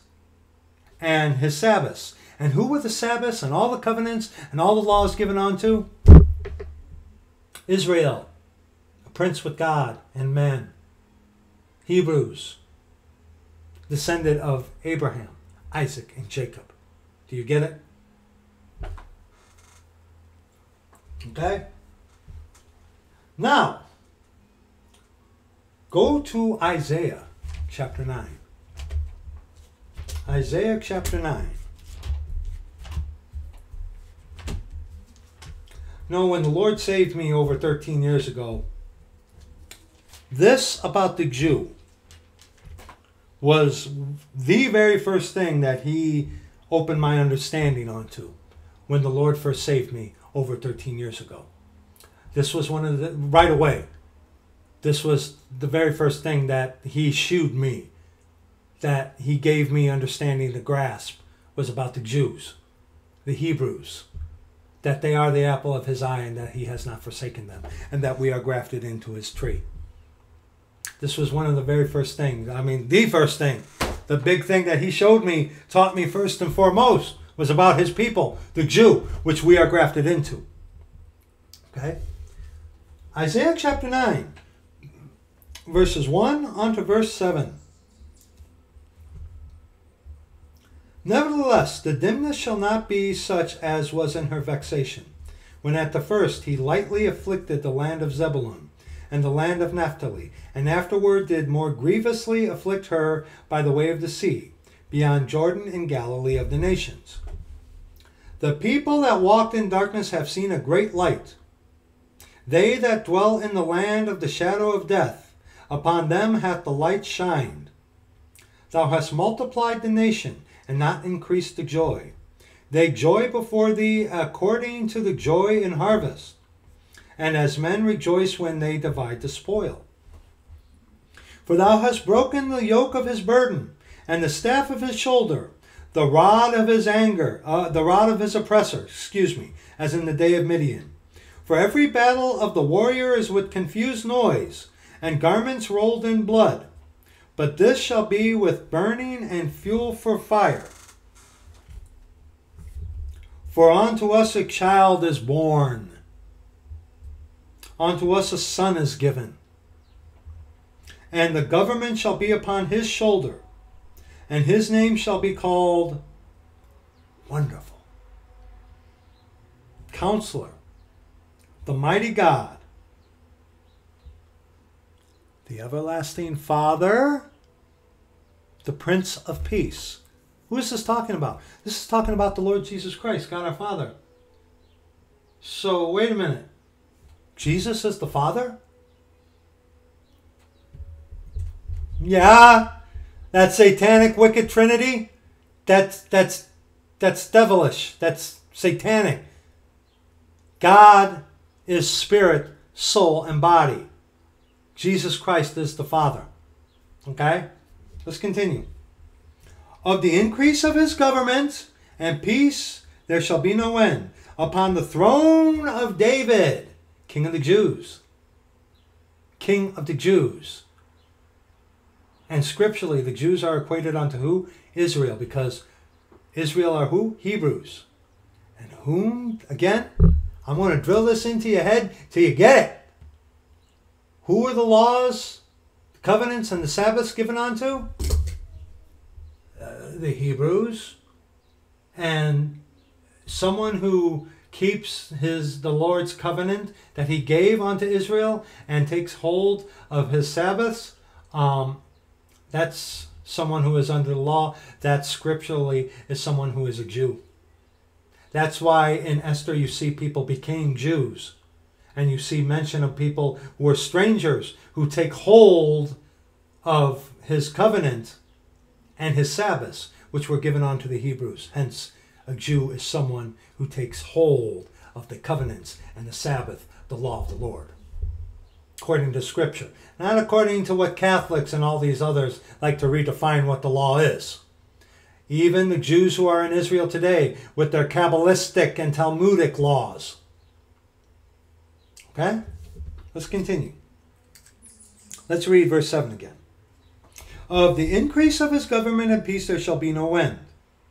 and his Sabbaths. And who were the Sabbaths and all the covenants and all the laws given unto? Israel, a prince with God and men. Hebrews, descendant of Abraham, Isaac, and Jacob. Do you get it? Okay? Now, go to Isaiah chapter 9. Isaiah chapter 9. No, when the Lord saved me over 13 years ago, this about the Jew was the very first thing that he opened my understanding onto when the Lord first saved me over 13 years ago. This was right away. This was the very first thing that he shewed me, that he gave me understanding to grasp, was about the Jews, the Hebrews, that they are the apple of his eye and that he has not forsaken them, and that we are grafted into his tree. This was one of the very first things. I mean, the first thing. The big thing that he showed me, taught me first and foremost, was about his people, the Jew, which we are grafted into. Okay? Isaiah chapter 9, verses 1 unto verse 7. Nevertheless, the dimness shall not be such as was in her vexation, when at the first he lightly afflicted the land of Zebulun and the land of Naphtali, and afterward did more grievously afflict her by the way of the sea, beyond Jordan and Galilee of the nations. The people that walked in darkness have seen a great light. They that dwell in the land of the shadow of death, upon them hath the light shined. Thou hast multiplied the nation, and not increased the joy. They joy before thee according to the joy in harvest, and as men rejoice when they divide the spoil. For thou hast broken the yoke of his burden, and the staff of his shoulder, the rod of his anger, the rod of his oppressor, as in the day of Midian. For every battle of the warrior is with confused noise, and garments rolled in blood. But this shall be with burning and fuel for fire. For unto us a child is born, unto us a son is given, and the government shall be upon his shoulder, and his name shall be called Wonderful, Counselor, the Mighty God, the Everlasting Father, the Prince of Peace. Who is this talking about? This is talking about the Lord Jesus Christ, God our Father. So, wait a minute. Jesus is the Father? Yeah, that satanic wicked trinity, that's devilish, that's satanic. God is spirit, soul, and body. Jesus Christ is the Father. Okay? Let's continue. Of the increase of his government and peace there shall be no end, upon the throne of David, King of the Jews. King of the Jews. And scripturally, the Jews are equated unto who? Israel, because Israel are who? Hebrews. And whom, again, I'm going to drill this into your head till you get it. Who are the laws, the covenants, and the Sabbaths given unto? The Hebrews. And someone who keeps the Lord's covenant that he gave unto Israel and takes hold of his Sabbaths, that's someone who is under the law. That scripturally is someone who is a Jew. That's why in Esther you see people became Jews, and you see mention of people who are strangers who take hold of his covenant and his Sabbaths, which were given unto the Hebrews. Hence, a Jew is someone who takes hold of the covenants and the Sabbath, the law of the Lord, according to Scripture. Not according to what Catholics and all these others like to redefine what the law is. Even the Jews who are in Israel today with their Kabbalistic and Talmudic laws. Okay? Let's continue. Let's read verse 7 again. Of the increase of his government and peace there shall be no end.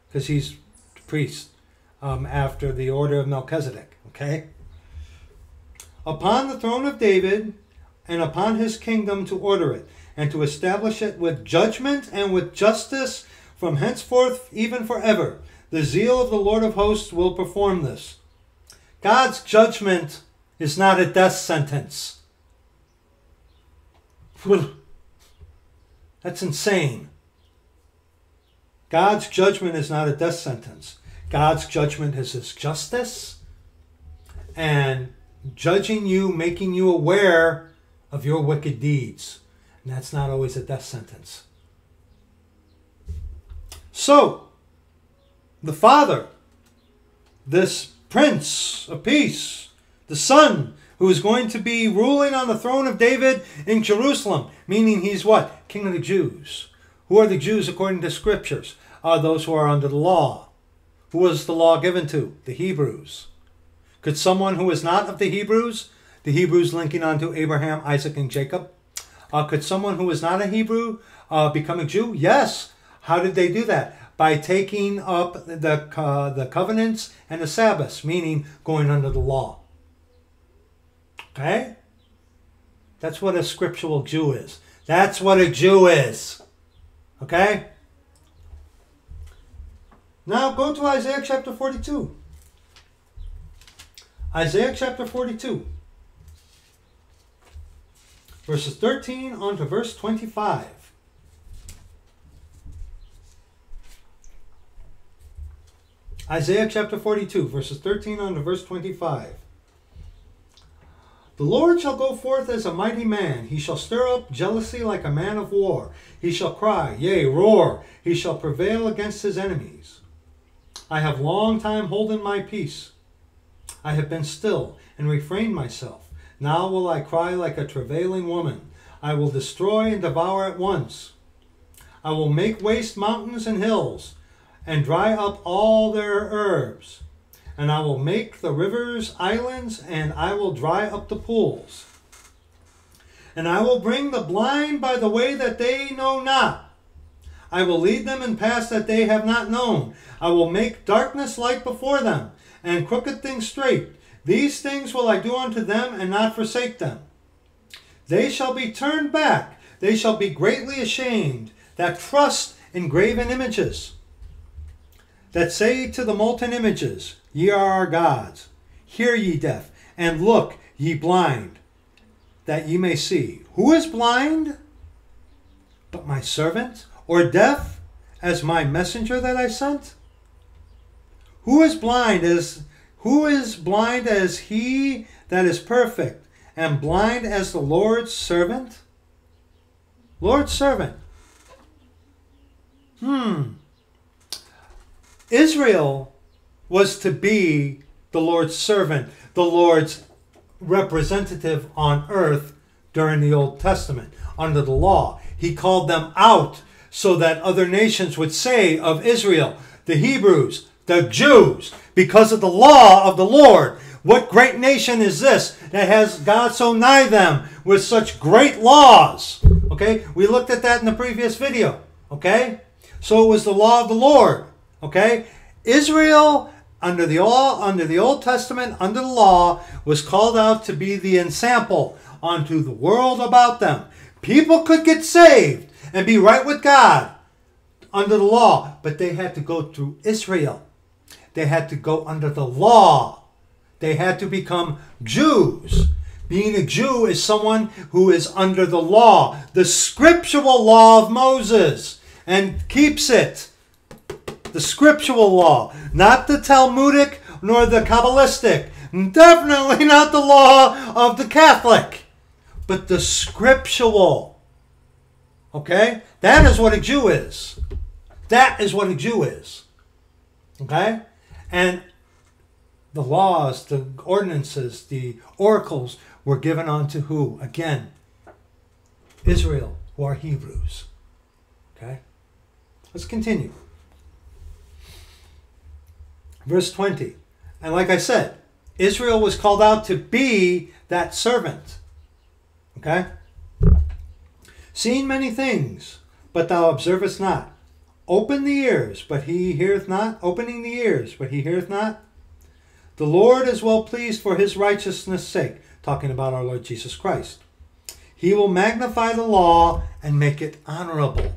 Because he's priest after the order of Melchizedek, okay? Upon the throne of David and upon his kingdom to order it and to establish it with judgment and with justice from henceforth even forever. The zeal of the Lord of hosts will perform this. God's judgment is not a death sentence. That's insane. God's judgment is not a death sentence. God's judgment is his justice and judging you, making you aware of your wicked deeds. And that's not always a death sentence. So, the Father, this Prince of Peace, the Son, who is going to be ruling on the throne of David in Jerusalem, meaning he's what? King of the Jews. Who are the Jews according to Scriptures? Are those who are under the law. Who was the law given to? The Hebrews. Could someone who is not of the Hebrews linking onto Abraham, Isaac, and Jacob, Could someone who was not a Hebrew become a Jew? Yes. How did they do that? By taking up the covenants and the Sabbaths, meaning going under the law. Okay? That's what a scriptural Jew is. That's what a Jew is. Okay? Now go to Isaiah chapter 42. Isaiah chapter 42. Verses 13 on to verse 25. Isaiah chapter 42, verses 13 on to verse 25. The Lord shall go forth as a mighty man. He shall stir up jealousy like a man of war. He shall cry, yea, roar. He shall prevail against his enemies. I have long time holden my peace. I have been still and refrained myself. Now will I cry like a travailing woman. I will destroy and devour at once. I will make waste mountains and hills, and dry up all their herbs. And I will make the rivers islands, and I will dry up the pools. And I will bring the blind by the way that they know not. I will lead them in paths that they have not known. I will make darkness light before them, and crooked things straight. These things will I do unto them, and not forsake them. They shall be turned back. They shall be greatly ashamed, that trust in graven images, that say to the molten images, Ye are our gods. Hear, ye deaf, and look, ye blind, that ye may see. Who is blind but my servant, or deaf as my messenger that I sent? Who is blind as he that is perfect, and blind as the Lord's servant? Lord's servant. Israel was to be the Lord's servant, the Lord's representative on earth during the Old Testament, under the law. He called them out so that other nations would say of Israel, the Hebrews, the Jews, because of the law of the Lord. What great nation is this that has God so nigh them with such great laws? Okay, we looked at that in the previous video. Okay, so it was the law of the Lord. Okay, Israel under the law, under the Old Testament, under the law, was called out to be the ensample unto the world about them. People could get saved and be right with God under the law, but they had to go through Israel. They had to go under the law. They had to become Jews. Being a Jew is someone who is under the law, the scriptural law of Moses, and keeps it. The scriptural law, not the Talmudic nor the Kabbalistic, definitely not the law of the Catholic, but the scriptural. Okay? That is what a Jew is. That is what a Jew is. Okay? And the laws, the ordinances, the oracles were given unto who? Again, Israel, who are Hebrews. Okay? Let's continue. Verse 20, and like I said, Israel was called out to be that servant. Okay? Seen many things, but thou observest not. Open the ears, but he heareth not. Opening the ears, but he heareth not. The Lord is well pleased for his righteousness' sake. Talking about our Lord Jesus Christ. He will magnify the law and make it honorable.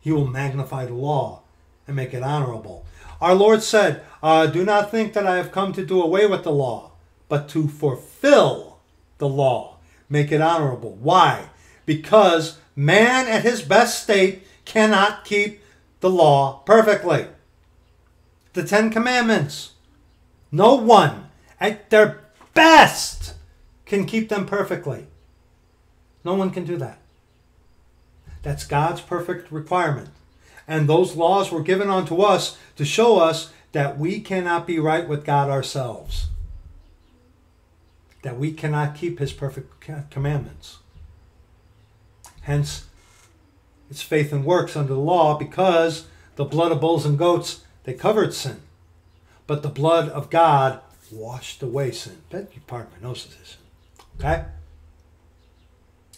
He will magnify the law and make it honorable. Our Lord said, do not think that I have come to do away with the law, but to fulfill the law. Make it honorable. Why? Because man at his best state cannot keep the law perfectly. The 10 Commandments. No one at their best can keep them perfectly. No one can do that. That's God's perfect requirement. And those laws were given unto us to show us that we cannot be right with God ourselves. That we cannot keep his perfect commandments. Hence, it's faith and works under the law, because the blood of bulls and goats, they covered sin. But the blood of God washed away sin. Pardon my nose. Okay?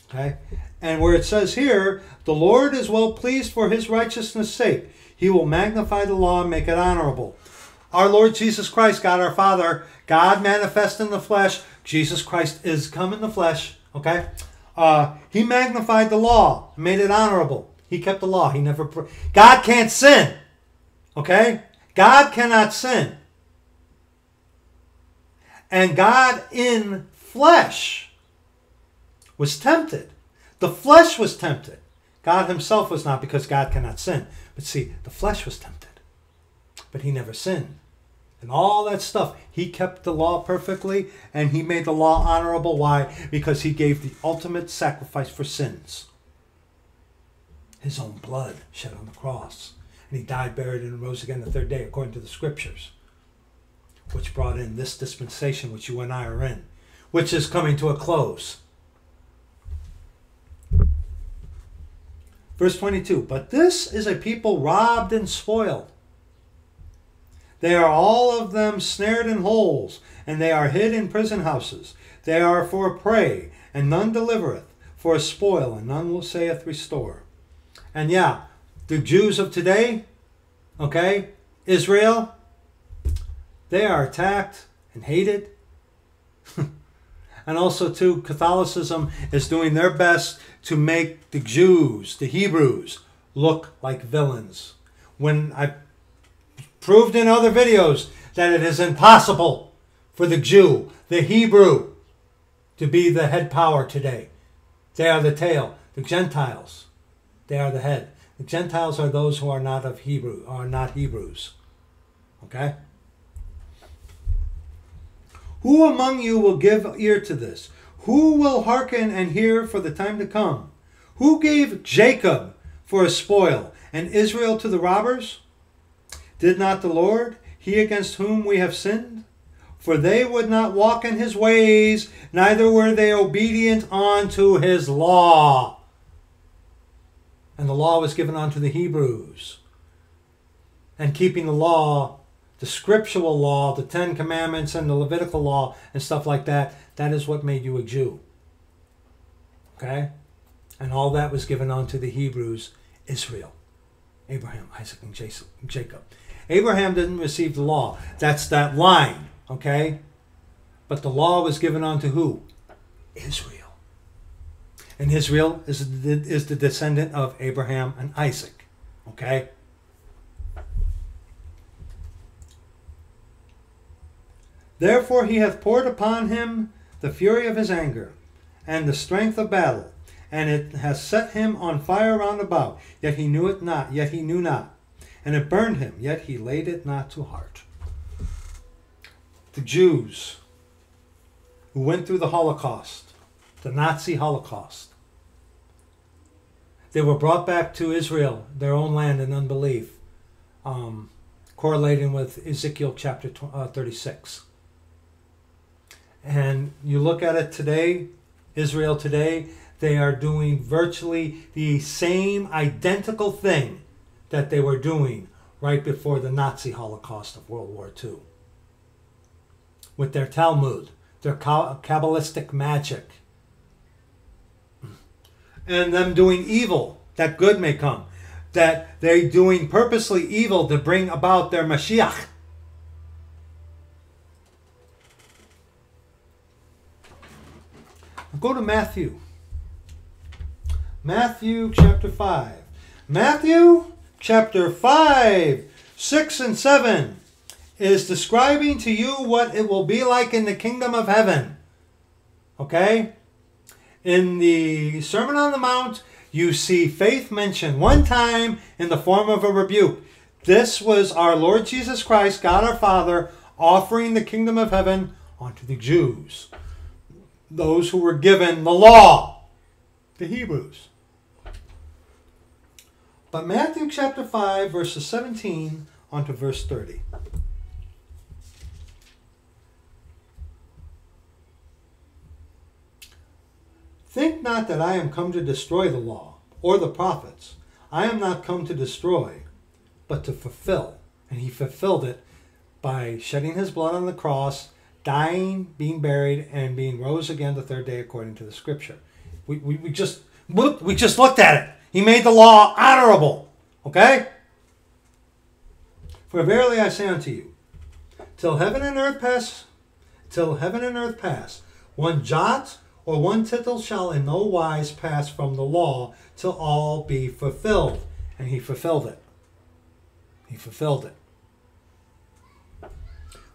Okay? And where it says here, the Lord is well pleased for his righteousness' sake. He will magnify the law and make it honorable. Our Lord Jesus Christ, God our Father, God manifest in the flesh. Jesus Christ is come in the flesh. Okay? He magnified the law, made it honorable. He kept the law. He never... God can't sin. Okay? God cannot sin. And God in flesh was tempted. The flesh was tempted. God himself was not, because God cannot sin. But see, the flesh was tempted. But he never sinned. And all that stuff. He kept the law perfectly, and he made the law honorable. Why? Because he gave the ultimate sacrifice for sins. His own blood shed on the cross. And he died, buried, and rose again the third day, according to the scriptures, which brought in this dispensation which you and I are in, which is coming to a close. Verse 22, but this is a people robbed and spoiled. They are all of them snared in holes, and they are hid in prison houses. They are for prey, and none delivereth, for a spoil, and none will saith restore. And yeah, the Jews of today, okay, Israel, they are attacked and hated. And also, too, Catholicism is doing their best to make the Jews, the Hebrews, look like villains. When I've proved in other videos that it is impossible for the Jew, the Hebrew, to be the head power today. They are the tail. The Gentiles, they are the head. The Gentiles are those who are not of Hebrew, are not Hebrews. Okay? Who among you will give ear to this? Who will hearken and hear for the time to come? Who gave Jacob for a spoil, and Israel to the robbers? Did not the Lord, he against whom we have sinned? For they would not walk in his ways, neither were they obedient unto his law. And the law was given unto the Hebrews. And keeping the law, the scriptural law, the Ten Commandments and the Levitical law and stuff like that, that is what made you a Jew. Okay? And all that was given unto the Hebrews, Israel. Abraham, Isaac, and Jacob. Abraham didn't receive the law. That's that line, okay? But the law was given unto who? Israel. And Israel is the descendant of Abraham and Isaac, okay? Therefore he hath poured upon him the fury of his anger, and the strength of battle, and it has set him on fire round about, yet he knew it not, yet he knew not. And it burned him, yet he laid it not to heart. The Jews who went through the Holocaust, the Nazi Holocaust, they were brought back to Israel, their own land, in unbelief, correlating with Ezekiel chapter 36. And you look at it today, Israel today, they are doing virtually the same identical thing that they were doing right before the Nazi Holocaust of World War II. With their Talmud, their Kabbalistic magic. And them doing evil, that good may come. That they're doing purposely evil to bring about their Mashiach. Go to Matthew. Matthew chapter 5. Matthew chapter 5, 6 and 7 is describing to you what it will be like in the kingdom of heaven. Okay? In the Sermon on the Mount, you see faith mentioned one time in the form of a rebuke. This was our Lord Jesus Christ, God our Father, offering the kingdom of heaven unto the Jews, those who were given the law, the Hebrews. But Matthew chapter 5, verses 17 on to verse 30. Think not that I am come to destroy the law, or the prophets. I am not come to destroy, but to fulfill. And he fulfilled it by shedding his blood on the cross, dying, being buried, and being rose again the third day according to the scripture. We just looked at it. He made the law honorable. Okay? For verily I say unto you, till heaven and earth pass, one jot or one tittle shall in no wise pass from the law till all be fulfilled. And he fulfilled it. He fulfilled it.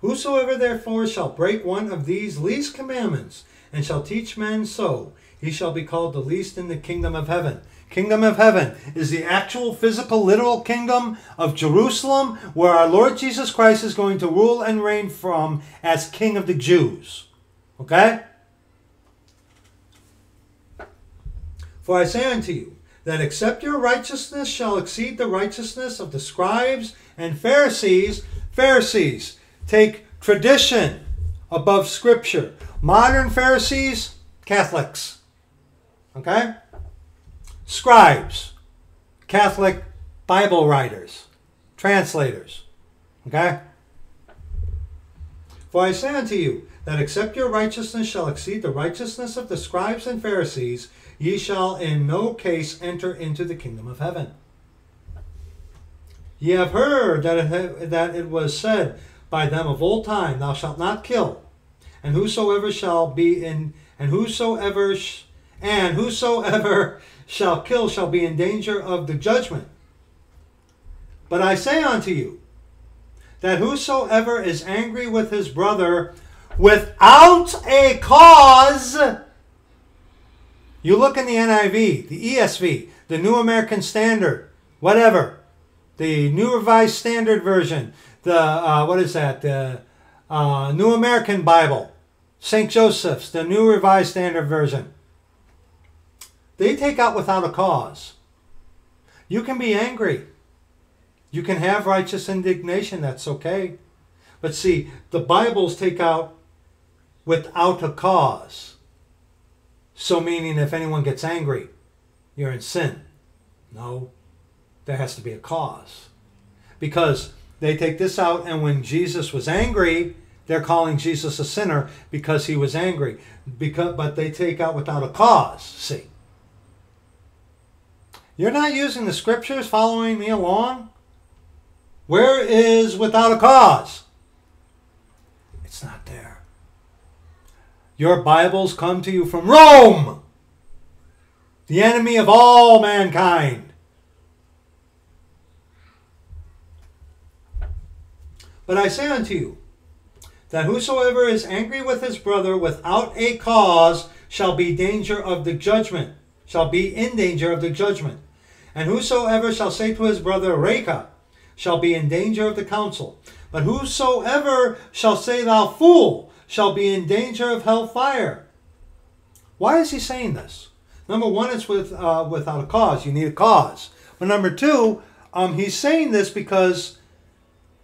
Whosoever therefore shall break one of these least commandments, and shall teach men so, he shall be called the least in the kingdom of heaven. Kingdom of heaven is the actual physical, literal kingdom of Jerusalem, where our Lord Jesus Christ is going to rule and reign from as King of the Jews. Okay? For I say unto you, that except your righteousness shall exceed the righteousness of the scribes and Pharisees, take tradition above Scripture. Modern Pharisees, Catholics. Okay? Scribes, Catholic Bible writers, translators. Okay? For I say unto you, that except your righteousness shall exceed the righteousness of the scribes and Pharisees, ye shall in no case enter into the kingdom of heaven. Ye have heard that it was said by them of old time, thou shalt not kill, and whosoever shall kill shall be in danger of the judgment. But I say unto you, that whosoever is angry with his brother without a cause. You look in the NIV, the ESV, the New American Standard, whatever, the New Revised Standard Version, the, New American Bible, St. Joseph's, the New Revised Standard Version. They take out without a cause. You can be angry. You can have righteous indignation, that's okay. But see, the Bibles take out without a cause. So meaning if anyone gets angry, you're in sin. No, there has to be a cause. Because they take this out, and when Jesus was angry, they're calling Jesus a sinner because he was angry. But they take out without a cause, see. You're not using the scriptures, following me along? Where is without a cause? It's not there. Your Bibles come to you from Rome, the enemy of all mankind. But I say unto you, that whosoever is angry with his brother without a cause shall be in danger of the judgment. And whosoever shall say to his brother, Raca, shall be in danger of the council. But whosoever shall say, thou fool, shall be in danger of hell fire. Why is he saying this? Number one, it's without a cause. You need a cause. But number two, he's saying this because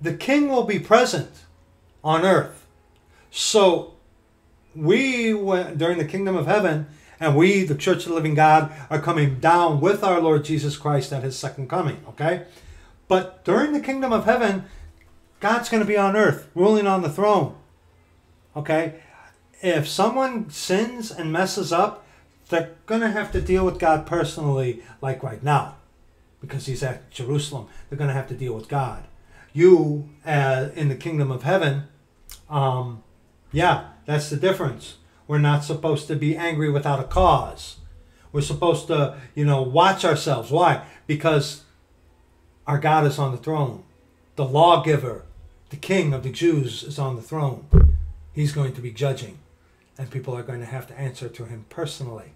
the king will be present on earth. So we went during the kingdom of heaven, and we, the Church of the Living God, are coming down with our Lord Jesus Christ at his second coming. Okay? But during the kingdom of heaven, God's going to be on earth, ruling on the throne. Okay, if someone sins and messes up, they're going to have to deal with God personally, like right now, because he's at Jerusalem. They're going to have to deal with God. You, in the kingdom of heaven, yeah, that's the difference. We're not supposed to be angry without a cause. We're supposed to, you know, watch ourselves. Why? Because our God is on the throne. The lawgiver, the king of the Jews, is on the throne. He's going to be judging, and people are going to have to answer to him personally.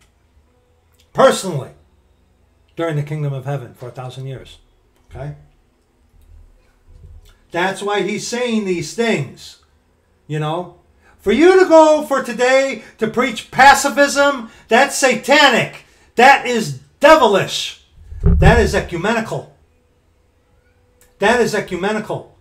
Personally, during the kingdom of heaven for 1,000 years. Okay? That's why he's saying these things, you know. For you to go for today to preach pacifism, that's satanic. That is devilish. That is ecumenical. That is ecumenical.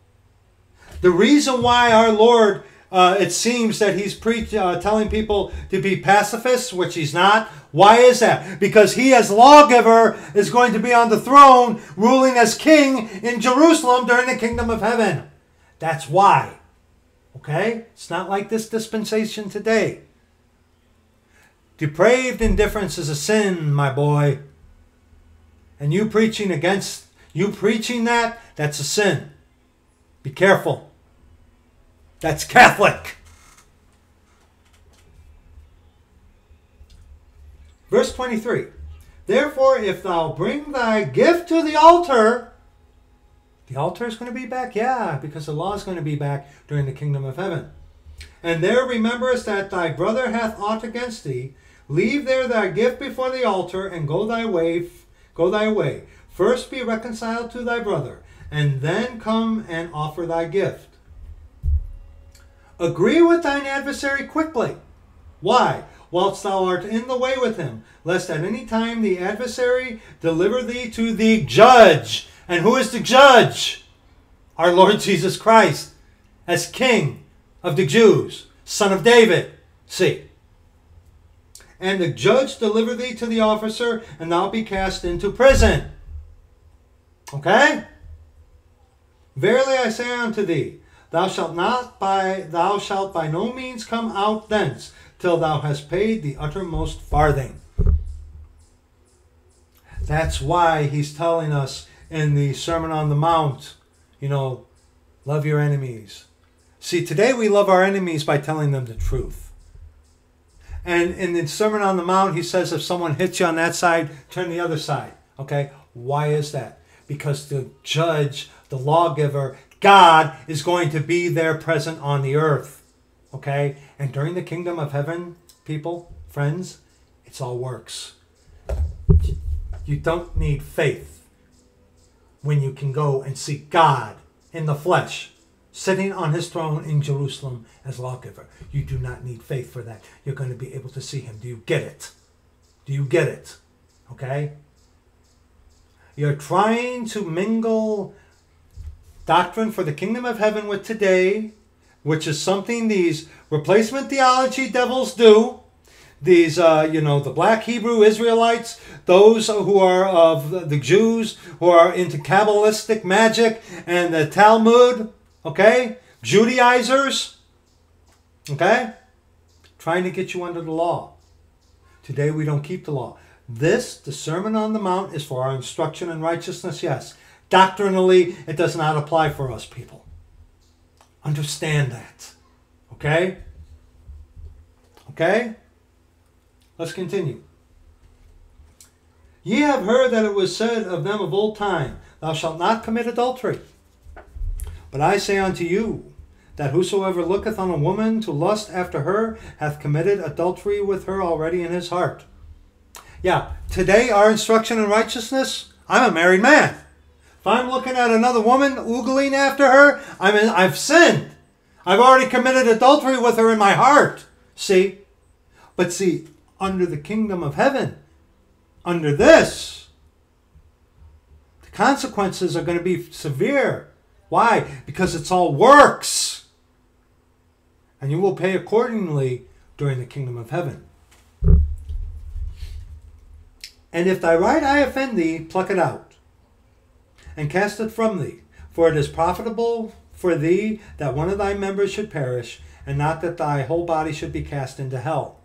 The reason why our Lord... it seems that he's telling people to be pacifists, which he's not. Why is that? Because he, as lawgiver, is going to be on the throne, ruling as king in Jerusalem during the kingdom of heaven. That's why. Okay? It's not like this dispensation today. Depraved indifference is a sin, my boy. And you preaching that, that's a sin. Be careful. That's Catholic. Verse 23. Therefore, if thou bring thy gift to the altar is going to be back, yeah, because the law is going to be back during the kingdom of heaven. And there rememberest that thy brother hath aught against thee. Leave there thy gift before the altar, and go thy way. Go thy way. First be reconciled to thy brother, and then come and offer thy gift. Agree with thine adversary quickly. Why? Whilst thou art in the way with him, lest at any time the adversary deliver thee to the judge. And who is the judge? Our Lord Jesus Christ, as King of the Jews, Son of David. See. And the judge deliver thee to the officer, and thou be cast into prison. Okay? Verily I say unto thee, thou shalt by no means come out thence, till thou hast paid the uttermost farthing. That's why he's telling us in the Sermon on the Mount, you know, love your enemies. See, today we love our enemies by telling them the truth. And in the Sermon on the Mount, he says if someone hits you on that side, turn the other side. Okay? Why is that? Because the judge, the lawgiver, God is going to be there present on the earth. Okay? And during the kingdom of heaven, people, friends, it's all works. You don't need faith when you can go and see God in the flesh, sitting on his throne in Jerusalem as lawgiver. You do not need faith for that. You're going to be able to see him. Do you get it? Do you get it? Okay? You're trying to mingle doctrine for the kingdom of heaven with today, which is something these replacement theology devils do. These, you know, the black Hebrew Israelites, those who are of the Jews, who are into Kabbalistic magic and the Talmud, okay? Judaizers, okay? Trying to get you under the law. Today we don't keep the law. This, the Sermon on the Mount, is for our instruction in righteousness, yes. Doctrinally, it does not apply for us, people. Understand that. Okay? Okay? Let's continue. Ye have heard that it was said of them of old time, thou shalt not commit adultery. But I say unto you, that whosoever looketh on a woman to lust after her hath committed adultery with her already in his heart. Yeah, today our instruction in righteousness, I'm a married man. If I'm looking at another woman, oogling after her, I've sinned. I've already committed adultery with her in my heart. See? But see, under the kingdom of heaven, under this, the consequences are going to be severe. Why? Because it's all works. And you will pay accordingly during the kingdom of heaven. And if thy right eye offend thee, pluck it out, and cast it from thee. For it is profitable for thee that one of thy members should perish, and not that thy whole body should be cast into hell.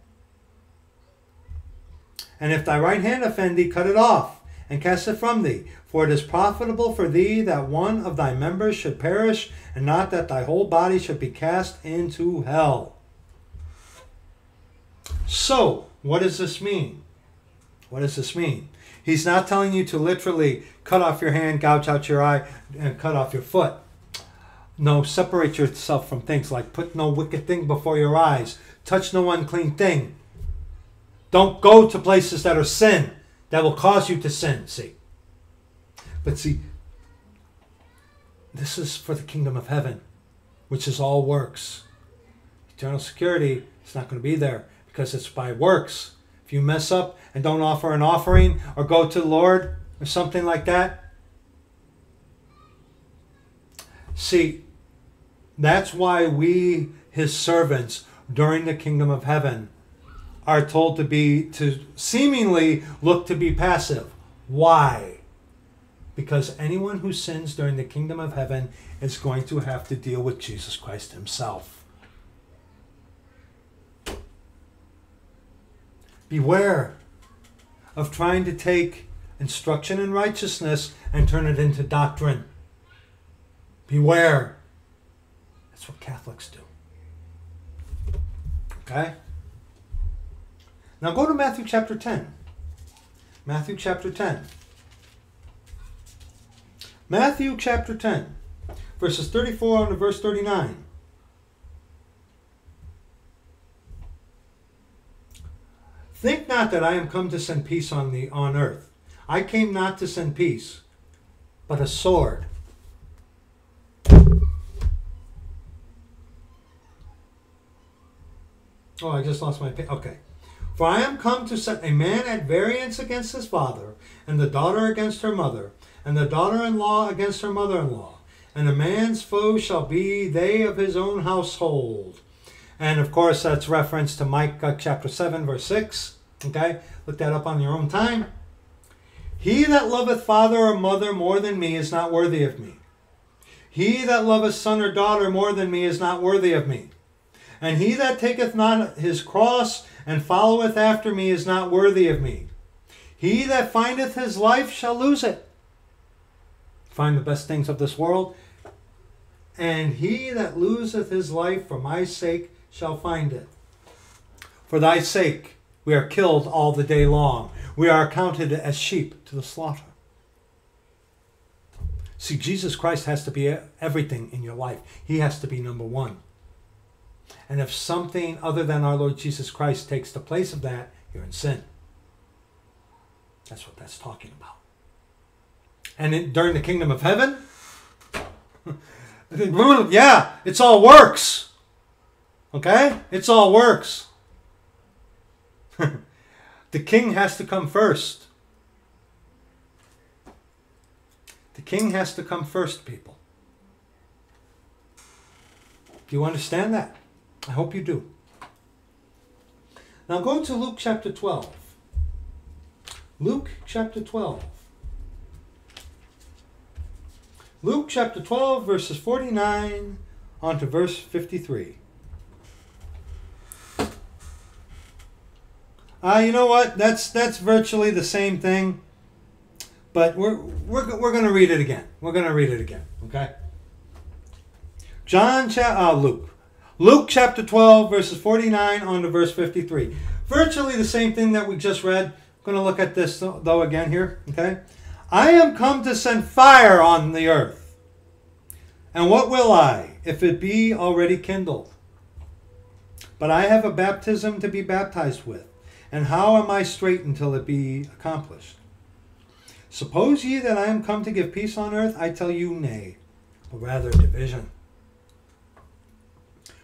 And if thy right hand offend thee, cut it off, and cast it from thee. For it is profitable for thee that one of thy members should perish, and not that thy whole body should be cast into hell. So, what does this mean? What does this mean? He's not telling you to literally cut off your hand, gouge out your eye, and cut off your foot. No, separate yourself from things like put no wicked thing before your eyes. Touch no unclean thing. Don't go to places that are sin, that will cause you to sin, see. But see, this is for the kingdom of heaven, which is all works. Eternal security is not going to be there because it's by works. If you mess up and don't offer an offering or go to the Lord or something like that. See, that's why we, his servants, during the kingdom of heaven, are told to seemingly look to be passive. Why? Because anyone who sins during the kingdom of heaven is going to have to deal with Jesus Christ himself. Beware of trying to take instruction in righteousness and turn it into doctrine. Beware. That's what Catholics do. Okay? Now go to Matthew chapter 10. Matthew chapter 10. Matthew chapter 10, verses 34 on to verse 39. Think not that I am come to send peace on earth. I came not to send peace, but a sword. Oh, I just lost my page. Okay. For I am come to set a man at variance against his father, and the daughter against her mother, and the daughter-in-law against her mother-in-law. And a man's foe shall be they of his own household. And of course, that's reference to Micah chapter 7, verse 6. Okay? Look that up on your own time. He that loveth father or mother more than me is not worthy of me. He that loveth son or daughter more than me is not worthy of me. And he that taketh not his cross and followeth after me is not worthy of me. He that findeth his life shall lose it. Find the best things of this world. And he that loseth his life for my sake shall find it. For thy sake we are killed all the day long. We are accounted as sheep to the slaughter. See, Jesus Christ has to be everything in your life. He has to be number one. And if something other than our Lord Jesus Christ takes the place of that, you're in sin. That's what that's talking about. And during the kingdom of heaven, yeah, it's all works. Okay? It's all works. The king has to come first. The king has to come first, people. Do you understand that? I hope you do. Now go to Luke chapter 12. Luke chapter 12. Luke chapter 12, verses 49 on to verse 53. You know what? That's virtually the same thing, but we're going to read it again. We're going to read it again, okay? Luke chapter 12, verses 49 on to verse 53. Virtually the same thing that we just read. I'm going to look at this, though, again here. Okay? I am come to send fire on the earth. And what will I, if it be already kindled? But I have a baptism to be baptized with. And how am I straitened till it be accomplished? Suppose ye that I am come to give peace on earth? I tell you, nay, but rather division.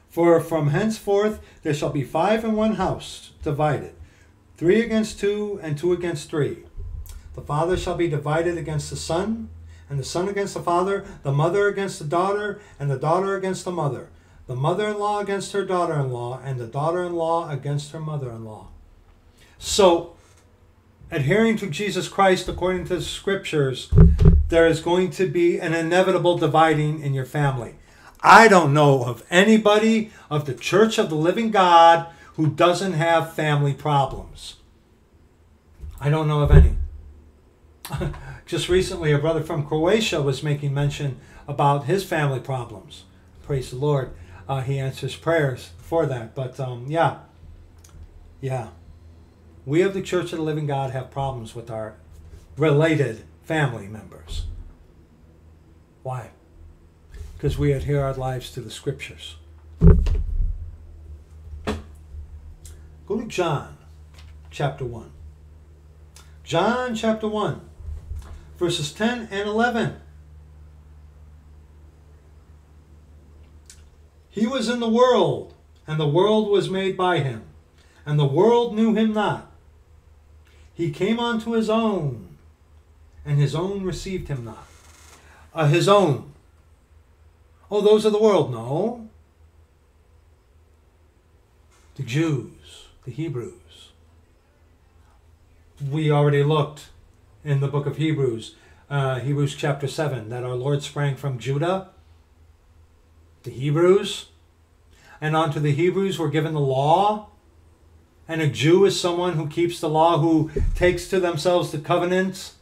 For from henceforth there shall be five in one house divided, three against two, and two against three. The father shall be divided against the son, and the son against the father, the mother against the daughter, and the daughter against the mother, the mother-in-law against her daughter-in-law, and the daughter-in-law against her mother-in-law. So, adhering to Jesus Christ according to the scriptures, there is going to be an inevitable dividing in your family. I don't know of anybody of the Church of the Living God who doesn't have family problems. I don't know of any. Just recently, a brother from Croatia was making mention about his family problems. Praise the Lord. He answers prayers for that. But yeah. We of the Church of the Living God have problems with our related family members. Why? Because we adhere our lives to the scriptures. Go to John chapter 1. John chapter 1, verses 10 and 11. He was in the world, and the world was made by him, and the world knew him not. He came unto his own, and his own received him not. His own. Oh, those of the world, no. The Jews, the Hebrews. We already looked in the book of Hebrews, Hebrews chapter 7, that our Lord sprang from Judah, the Hebrews, and unto the Hebrews were given the law, And a Jew is someone who keeps the law, who takes to themselves the covenants,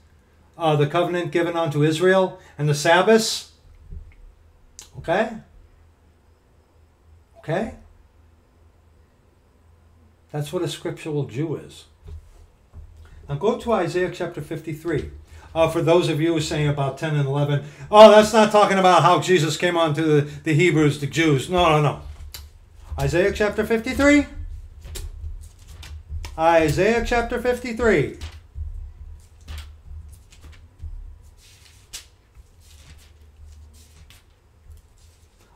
the covenant given unto Israel, and the Sabbaths. Okay? Okay? That's what a scriptural Jew is. Now go to Isaiah chapter 53. For those of you saying about 10 and 11, oh, that's not talking about how Jesus came on to the Hebrews, the Jews. No, no, no. Isaiah chapter 53. Isaiah chapter 53.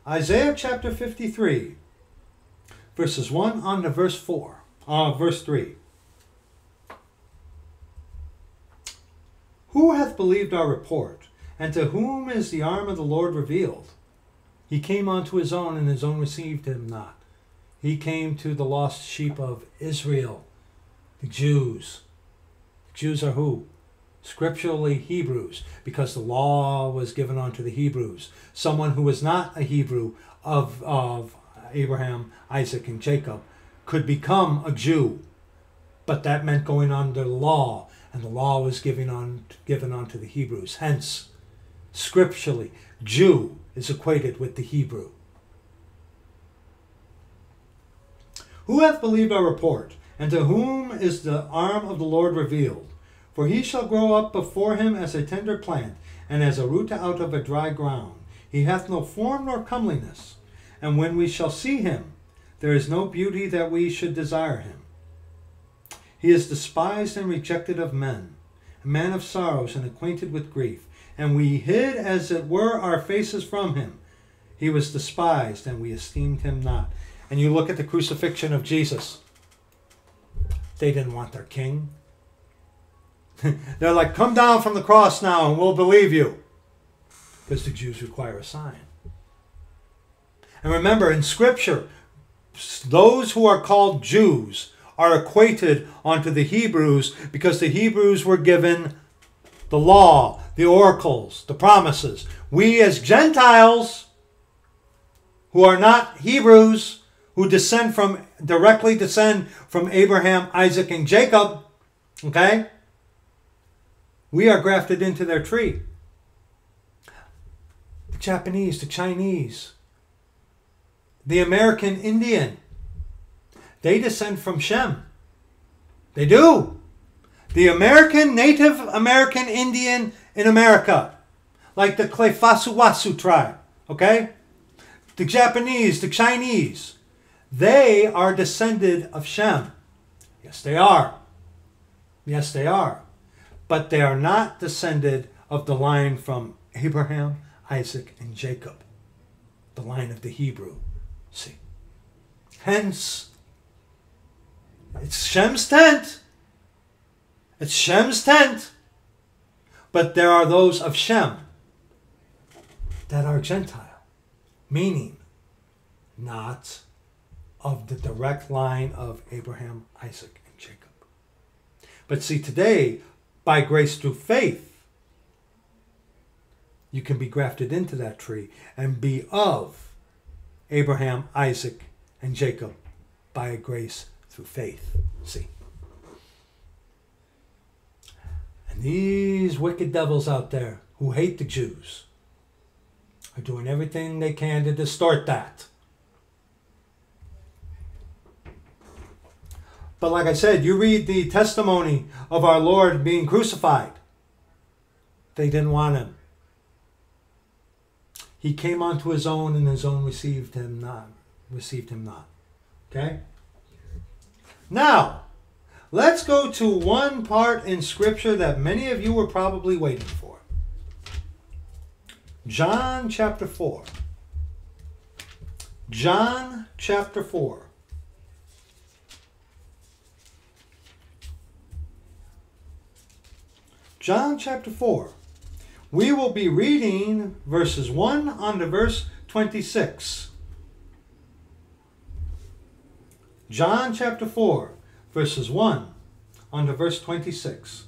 Isaiah chapter 53. Verses 1 on to verse 4. Verse 3. Who hath believed our report? And to whom is the arm of the Lord revealed? He came unto his own, and his own received him not. He came to the lost sheep of Israel, the Jews. The Jews are who? Scripturally Hebrews, because the law was given unto the Hebrews. Someone who was not a Hebrew of Abraham, Isaac, and Jacob could become a Jew, but that meant going under the law. And the law was given unto the Hebrews. Hence, scripturally, Jew is equated with the Hebrew. Who hath believed our report? And to whom is the arm of the Lord revealed? For he shall grow up before him as a tender plant, and as a root out of a dry ground. He hath no form nor comeliness. And when we shall see him, there is no beauty that we should desire him. He is despised and rejected of men, a man of sorrows and acquainted with grief. And we hid, as it were, our faces from him. He was despised, and we esteemed him not. And you look at the crucifixion of Jesus. They didn't want their king. They're like, come down from the cross now, and we'll believe you. Because the Jews require a sign. And remember, in Scripture, those who are called Jews are equated onto the Hebrews, because the Hebrews were given the law, the oracles, the promises. We as Gentiles, who are not Hebrews, who directly descend from Abraham, Isaac, and Jacob, okay? We are grafted into their tree. The Japanese, the Chinese, the American Indian, they descend from Shem. They do. The American, Native American Indian in America, like the Klefasuwasu tribe, okay? The Japanese, the Chinese, they are descended of Shem. Yes, they are. Yes, they are. But they are not descended of the line from Abraham, Isaac, and Jacob, the line of the Hebrew. See? Hence, it's Shem's tent. It's Shem's tent. But there are those of Shem that are Gentile, meaning not of the direct line of Abraham, Isaac, and Jacob. But see, today, by grace through faith, you can be grafted into that tree and be of Abraham, Isaac, and Jacob by grace through faith. See? And these wicked devils out there who hate the Jews are doing everything they can to distort that. But like I said, you read the testimony of our Lord being crucified. They didn't want him. He came unto his own, and his own received him not. Received him not. Okay? Now, let's go to one part in Scripture that many of you were probably waiting for. John chapter 4. John chapter 4. John chapter 4. We will be reading verses 1 on to verse 26. John chapter 4, verses 1 on to verse 26.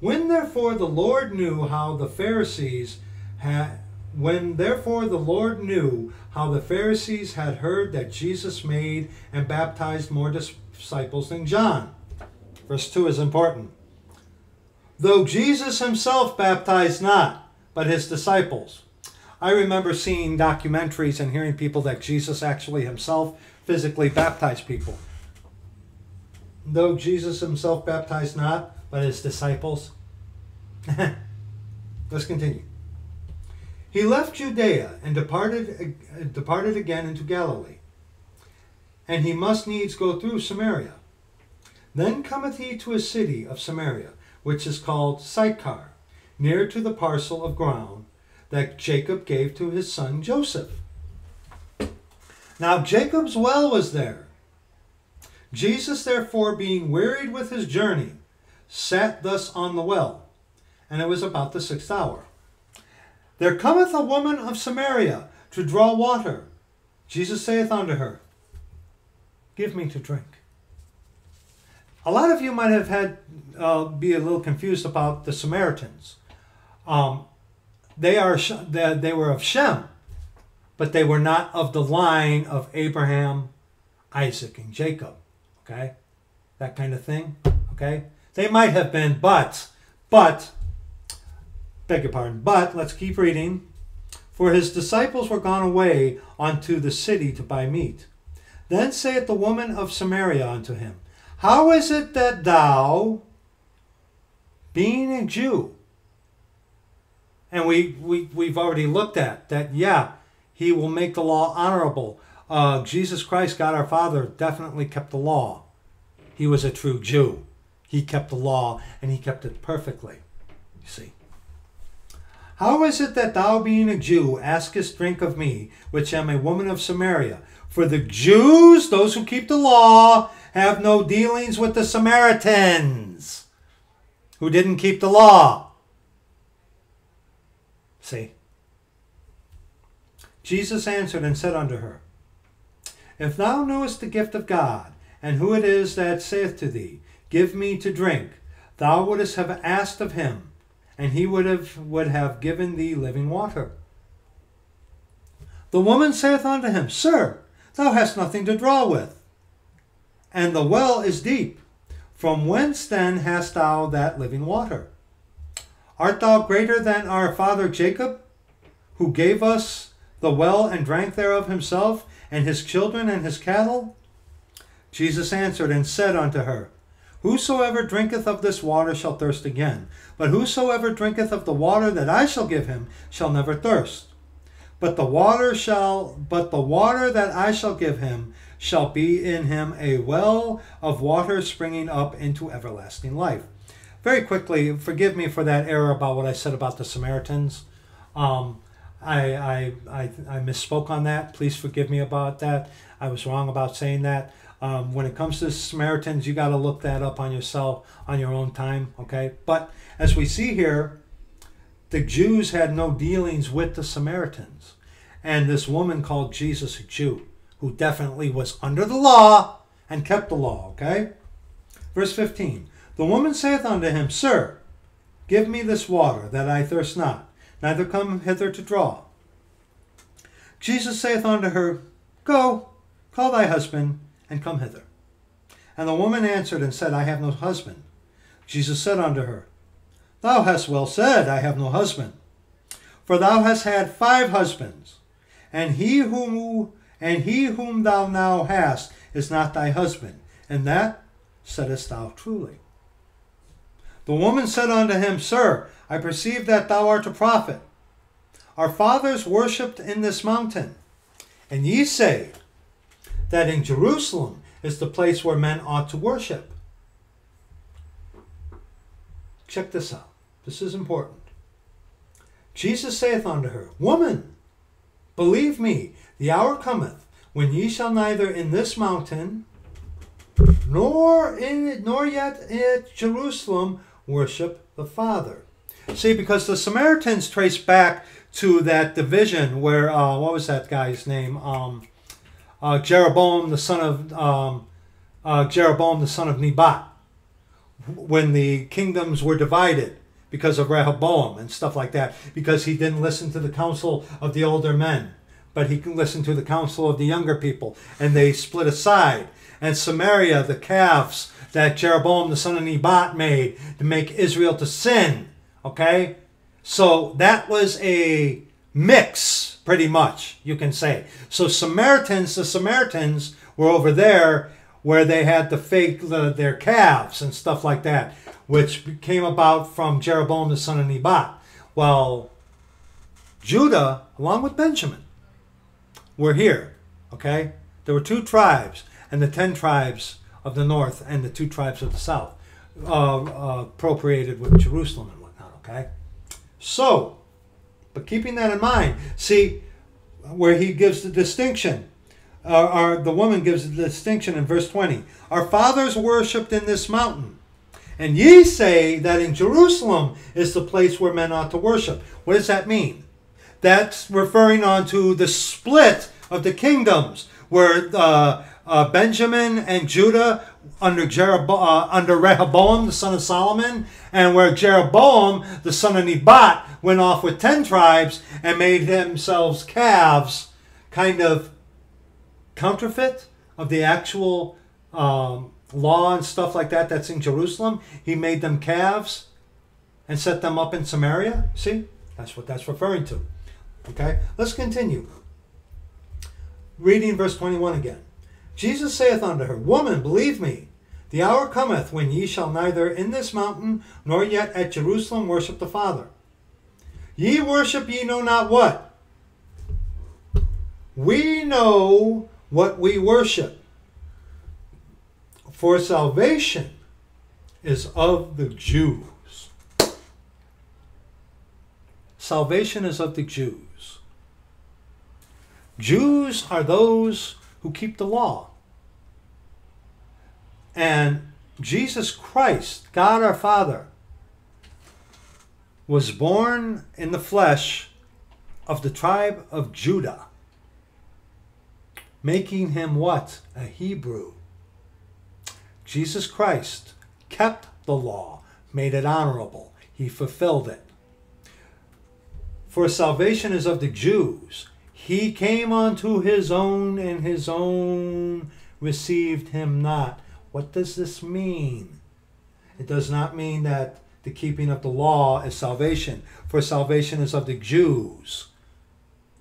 When therefore the Lord knew how the Pharisees had, When therefore the Lord knew how the Pharisees had heard that Jesus made and baptized more disciples than John. Verse 2 is important. Though Jesus himself baptized not, but his disciples. I remember seeing documentaries and hearing people that Jesus actually himself physically baptized people. Though Jesus himself baptized not, but his disciples. Let's continue. He left Judea and departed again into Galilee. And he must needs go through Samaria. Then cometh he to a city of Samaria, which is called Sychar, near to the parcel of ground that Jacob gave to his son Joseph. Now Jacob's well was there. Jesus therefore, being wearied with his journey, sat thus on the well, and it was about the 6th hour. There cometh a woman of Samaria to draw water. Jesus saith unto her, give me to drink. A lot of you might have had be a little confused about the Samaritans. They were of Shem, but they were not of the line of Abraham, Isaac, and Jacob. Okay, that kind of thing. Okay, they might have been, but beg your pardon, but let's keep reading. For his disciples were gone away unto the city to buy meat. Then saith the woman of Samaria unto him, how is it that thou, being a Jew, and we've already looked at that, yeah, he will make the law honorable. Jesus Christ, God our Father, definitely kept the law. He was a true Jew. He kept the law, and he kept it perfectly, you see. How is it that thou, being a Jew, askest drink of me, which am a woman of Samaria? For the Jews, those who keep the law, have no dealings with the Samaritans, who didn't keep the law. See? Jesus answered and said unto her, if thou knewest the gift of God, and who it is that saith to thee, give me to drink, thou wouldest have asked of him, and he would have given thee living water. The woman saith unto him, sir, thou hast nothing to draw with, and the well is deep. From whence then hast thou that living water? Art thou greater than our father Jacob, who gave us the well and drank thereof himself, and his children and his cattle? Jesus answered and said unto her, whosoever drinketh of this water shall thirst again. But whosoever drinketh of the water that I shall give him shall never thirst. But the water that I shall give him shall be in him a well of water springing up into everlasting life. Very quickly, forgive me for that error about what I said about the Samaritans. I misspoke on that. Please forgive me about that. I was wrong about saying that. When it comes to Samaritans, you got to look that up on yourself, on your own time, okay? But as we see here, the Jews had no dealings with the Samaritans. And this woman called Jesus a Jew, who definitely was under the law and kept the law, okay? Verse 15, the woman saith unto him, sir, give me this water, that I thirst not, neither come hither to draw. Jesus saith unto her, go, call thy husband, and come hither. And the woman answered and said, I have no husband. Jesus said unto her, thou hast well said, I have no husband. For thou hast had 5 husbands, and he whom thou now hast is not thy husband. And that saidest thou truly. The woman said unto him, sir, I perceive that thou art a prophet. Our fathers worshipped in this mountain, and ye say that in Jerusalem is the place where men ought to worship. Check this out. This is important. Jesus saith unto her, woman, believe me, the hour cometh when ye shall neither in this mountain nor yet at Jerusalem worship the Father. See, because the Samaritans trace back to that division where what was that guy's name? Jeroboam, the son of Nebat, when the kingdoms were divided because of Rehoboam and stuff like that, because he didn't listen to the counsel of the older men, but he can listen to the counsel of the younger people, and they split aside. And Samaria, the calves that Jeroboam the son of Nebat made to make Israel to sin, okay? So that was a mix, pretty much, you can say. So Samaritans, the Samaritans were over there where they had to fake their calves and stuff like that, which came about from Jeroboam the son of Nebat. Well, Judah, along with Benjamin, were here, okay? There were two tribes, and the 10 tribes of the north and the 2 tribes of the south appropriated with Jerusalem and whatnot, okay? So, but keeping that in mind, see, where he gives the distinction, the woman gives the distinction in verse 20. Our fathers worshipped in this mountain, and ye say that in Jerusalem is the place where men ought to worship. What does that mean? That's referring on to the split of the kingdoms, where Benjamin and Judah under Rehoboam, the son of Solomon, and where Jeroboam, the son of Nebat, went off with 10 tribes and made themselves calves, kind of counterfeit of the actual law and stuff like that that's in Jerusalem. He made them calves and set them up in Samaria. See? That's what that's referring to. Okay? Let's continue. Reading verse 21 again. Jesus saith unto her, Woman, believe me, the hour cometh when ye shall neither in this mountain nor yet at Jerusalem worship the Father. Ye worship ye know not what. We know what we worship, for salvation is of the Jews. Salvation is of the Jews. Jews are those who keep the law. And Jesus Christ, God our Father, was born in the flesh of the tribe of Judah, making him what? A Hebrew. Jesus Christ kept the law, made it honorable. He fulfilled it. For salvation is of the Jews. He came unto his own, and his own received him not. What does this mean? It does not mean that the keeping of the law is salvation, for salvation is of the Jews.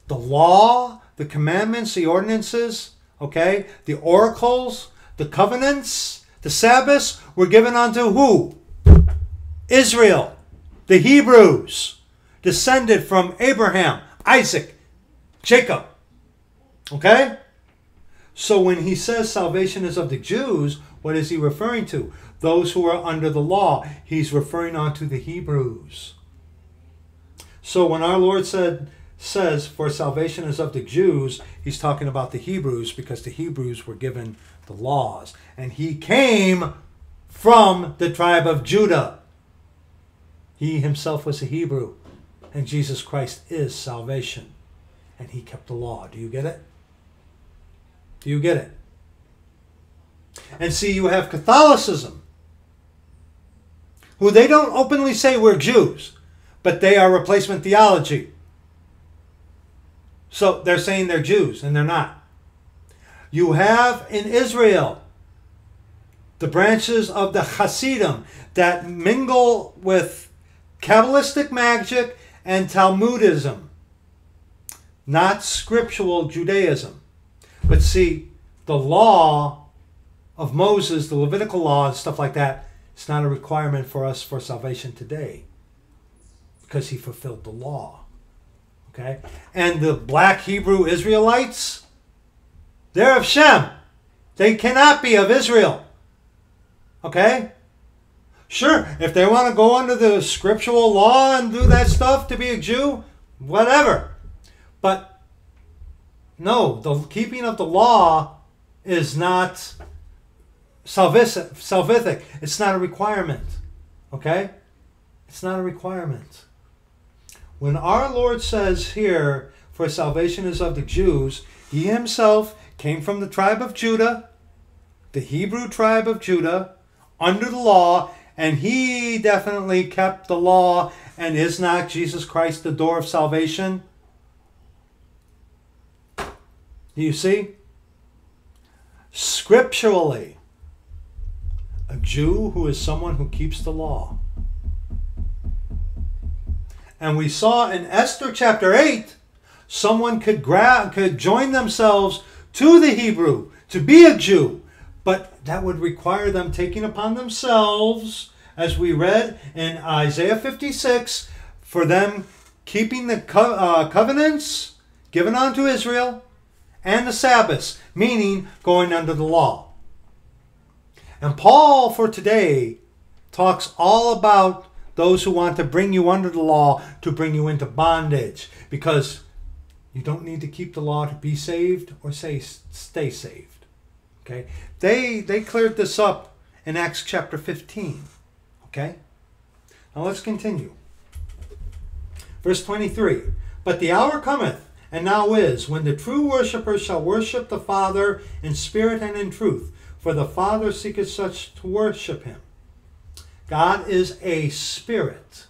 The law, the commandments, the ordinances, okay, the oracles, the covenants, the Sabbaths were given unto who? Israel, the Hebrews, descended from Abraham, Isaac, Jacob. Okay? So when he says salvation is of the Jews, what is he referring to? Those who are under the law. He's referring on to the Hebrews. So when our Lord says, for salvation is of the Jews, he's talking about the Hebrews, because the Hebrews were given the laws. And he came from the tribe of Judah. He himself was a Hebrew. And Jesus Christ is salvation. And he kept the law. Do you get it? Do you get it? And see, you have Catholicism, who they don't openly say we're Jews, but they are replacement theology. So they're saying they're Jews, and they're not. You have in Israel the branches of the Hasidim that mingle with Kabbalistic magic and Talmudism. Not scriptural Judaism. But see, the law of Moses, the Levitical law and stuff like that, it's not a requirement for us for salvation today, because he fulfilled the law. Okay? And the black Hebrew Israelites, they're of Shem. They cannot be of Israel. Okay? Sure, if they want to go under the scriptural law and do that stuff to be a Jew, whatever. But no, the keeping of the law is not salvific. It's not a requirement. Okay? It's not a requirement. When our Lord says here, for salvation is of the Jews, he himself came from the tribe of Judah, the Hebrew tribe of Judah, under the law, And he definitely kept the law. And is not Jesus Christ the door of salvation? Do you see? Scripturally, a Jew who is someone who keeps the law. And we saw in Esther chapter 8, someone could join themselves to the Hebrew to be a Jew. But that would require them taking upon themselves, as we read in Isaiah 56, for them keeping the covenants given unto Israel and the Sabbaths, meaning going under the law. And Paul for today talks all about those who want to bring you under the law, to bring you into bondage, because you don't need to keep the law to be saved or stay saved. Okay, they cleared this up in Acts chapter 15. Okay, now let's continue. Verse 23. But the hour cometh, and now is, when the true worshipers shall worship the Father in spirit and in truth, for the Father seeketh such to worship him. God is a spirit,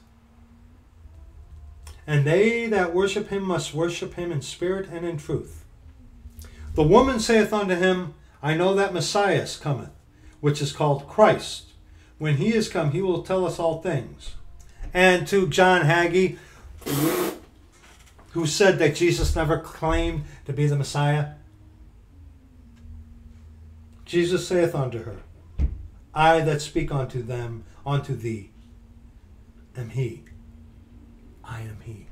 and they that worship him must worship him in spirit and in truth. The woman saith unto him, I know that Messiah cometh, which is called Christ. When he is come, he will tell us all things. And to John Hagee, who said that Jesus never claimed to be the Messiah, Jesus saith unto her, I that speak unto them, unto thee, am he. I am he.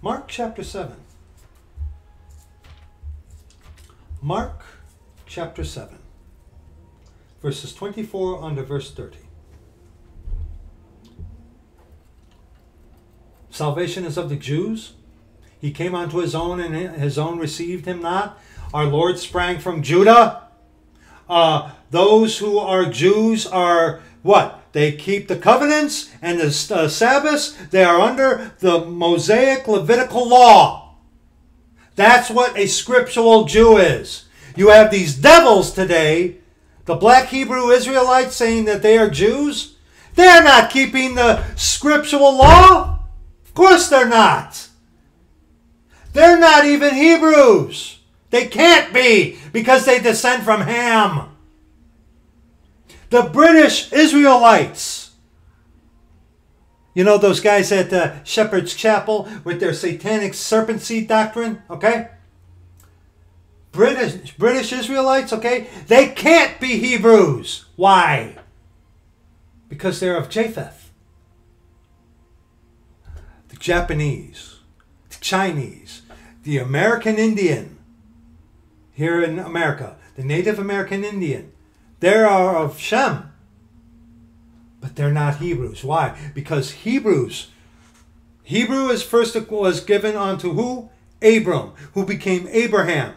Mark chapter 7. Mark chapter 7, verses 24 unto verse 30. Salvation is of the Jews. He came unto his own, and his own received him not. Our Lord sprang from Judah. Those who are Jews are what? They keep the covenants and the Sabbaths. They are under the Mosaic Levitical law. That's what a scriptural Jew is. You have these devils today, the black Hebrew Israelites, saying that they are Jews. They're not keeping the scriptural law. Of course they're not. They're not even Hebrews. They can't be, because they descend from Ham. The British Israelites. You know those guys at Shepherd's Chapel with their satanic serpent seed doctrine? Okay? British Israelites, okay? They can't be Hebrews. Why? Because they're of Japheth. The Japanese, the Chinese, the American Indian here in America, the Native American Indian, they are of Shem. But they're not Hebrews. Why? Because Hebrew is was given unto who? Abram, who became Abraham.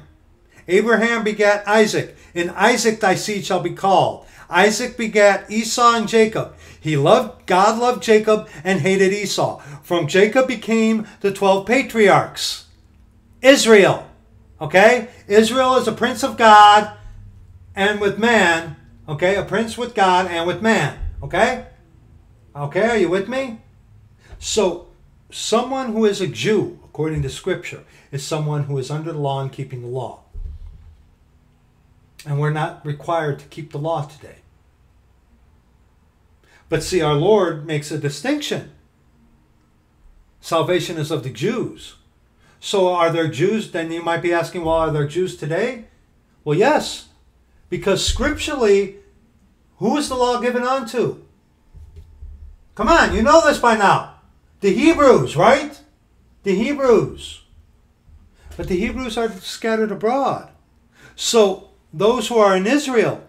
Abraham begat Isaac, and Isaac thy seed shall be called. Isaac begat Esau and Jacob. God loved Jacob and hated Esau. From Jacob became the 12 patriarchs. Israel. Okay? Israel is a prince of God and with man. Okay? A prince with God and with man. Okay? Okay, are you with me? So, someone who is a Jew, according to Scripture, is someone who is under the law and keeping the law. And we're not required to keep the law today. But see, our Lord makes a distinction. Salvation is of the Jews. So, are there Jews? Then you might be asking, well, are there Jews today? Well, yes. Because scripturally, who is the law given unto? Come on, you know this by now. The Hebrews, right? The Hebrews. But the Hebrews are scattered abroad. So those who are in Israel,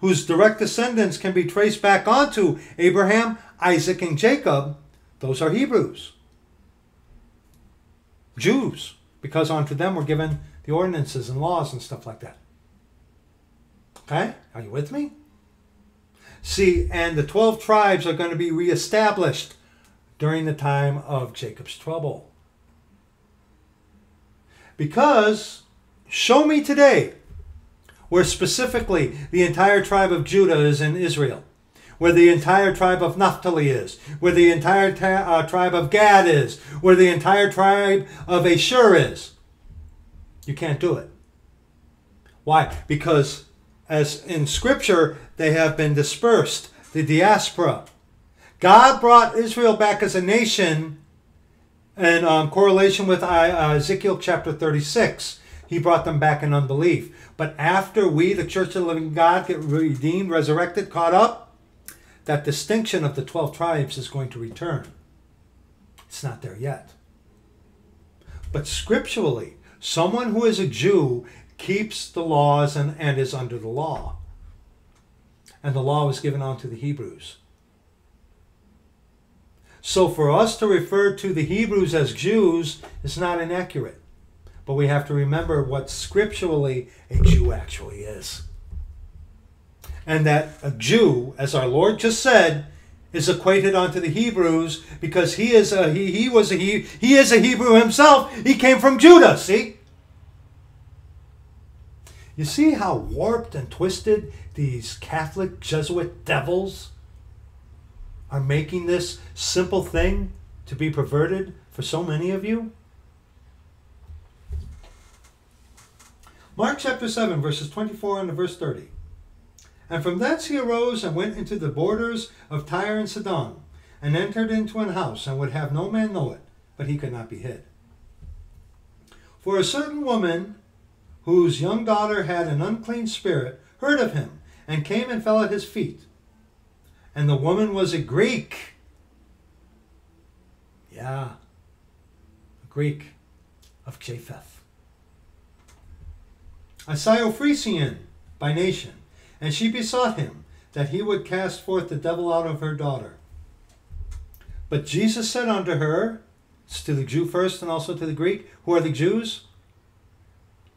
whose direct descendants can be traced back onto Abraham, Isaac, and Jacob, those are Hebrews. Jews, because unto them were given the ordinances and laws and stuff like that. Okay? Are you with me? See, and the 12 tribes are going to be reestablished during the time of Jacob's trouble. Because, show me today where specifically the entire tribe of Judah is in Israel, where the entire tribe of Naphtali is, where the entire tribe of Gad is, where the entire tribe of Asher is. You can't do it. Why? Because as in Scripture, they have been dispersed, the diaspora. God brought Israel back as a nation in correlation with Ezekiel chapter 36. He brought them back in unbelief. But after we, the Church of the Living God, get redeemed, resurrected, caught up, that distinction of the 12 tribes is going to return. It's not there yet. But scripturally, someone who is a Jew keeps the laws and is under the law. And the law was given unto the Hebrews. So for us to refer to the Hebrews as Jews is not inaccurate. But we have to remember what scripturally a Jew actually is. And that a Jew, as our Lord just said, is equated unto the Hebrews because he is a Hebrew himself. He came from Judah, see? You see how warped and twisted these Catholic Jesuit devils are making this simple thing to be perverted for so many of you? Mark chapter 7, verses 24 and verse 30. And from thence he arose and went into the borders of Tyre and Sidon, and entered into an house, and would have no man know it, but he could not be hid. For a certain woman, whose young daughter had an unclean spirit, heard of him, and came and fell at his feet. And the woman was a Greek. Yeah, a Greek of Japheth. A Syrophoenician by nation. And she besought him that he would cast forth the devil out of her daughter. But Jesus said unto her, it's to the Jew first and also to the Greek. Who are the Jews?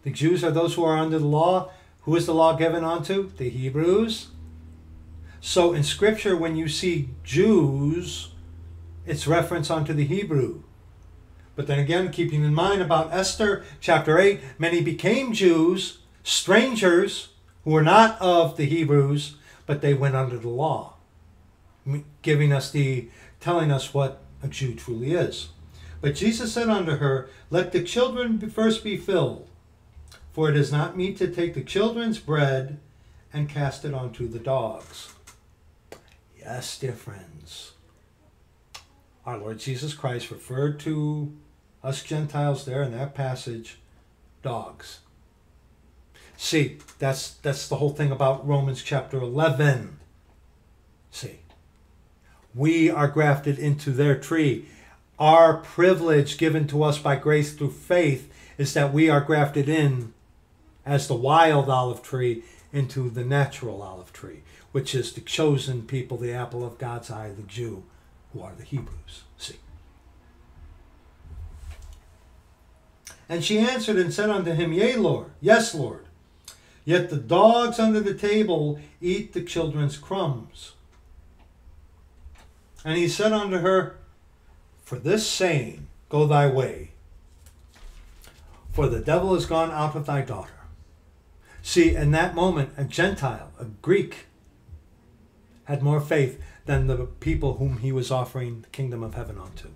The Jews are those who are under the law. Who is the law given unto? The Hebrews. So in Scripture, when you see Jews, it's reference unto the Hebrew. But then again, keeping in mind about Esther chapter 8, many became Jews, strangers, who were not of the Hebrews, but they went under the law, telling us what a Jew truly is. But Jesus said unto her, let the children first be filled, for it is not meet to take the children's bread and cast it unto the dogs. Yes, dear friends, our Lord Jesus Christ referred to us Gentiles there in that passage, dogs. See, that's the whole thing about Romans chapter 11. See, we are grafted into their tree. Our privilege given to us by grace through faith is that we are grafted in as the wild olive tree into the natural olive tree, which is the chosen people, the apple of God's eye, the Jew, who are the Hebrews. See. And she answered and said unto him, yea, Lord, yes, Lord. Yet the dogs under the table eat the children's crumbs. And he said unto her, for this saying, go thy way, for the devil is gone out of thy daughter. See, in that moment, a Gentile, a Greek, had more faith than the people whom he was offering the kingdom of heaven unto.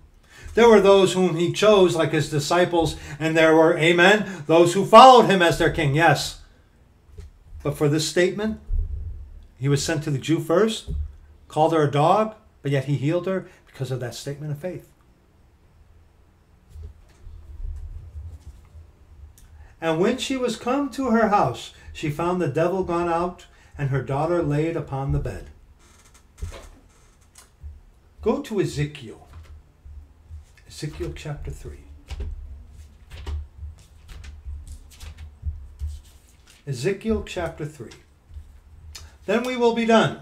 There were those whom he chose, like his disciples, and there were, amen, those who followed him as their king, yes. But for this statement, he was sent to the Jew first, called her a dog, but yet he healed her because of that statement of faith. And when she was come to her house, she found the devil gone out, and her daughter laid upon the bed. Go to Ezekiel, Ezekiel chapter 3. Ezekiel chapter 3. Then we will be done.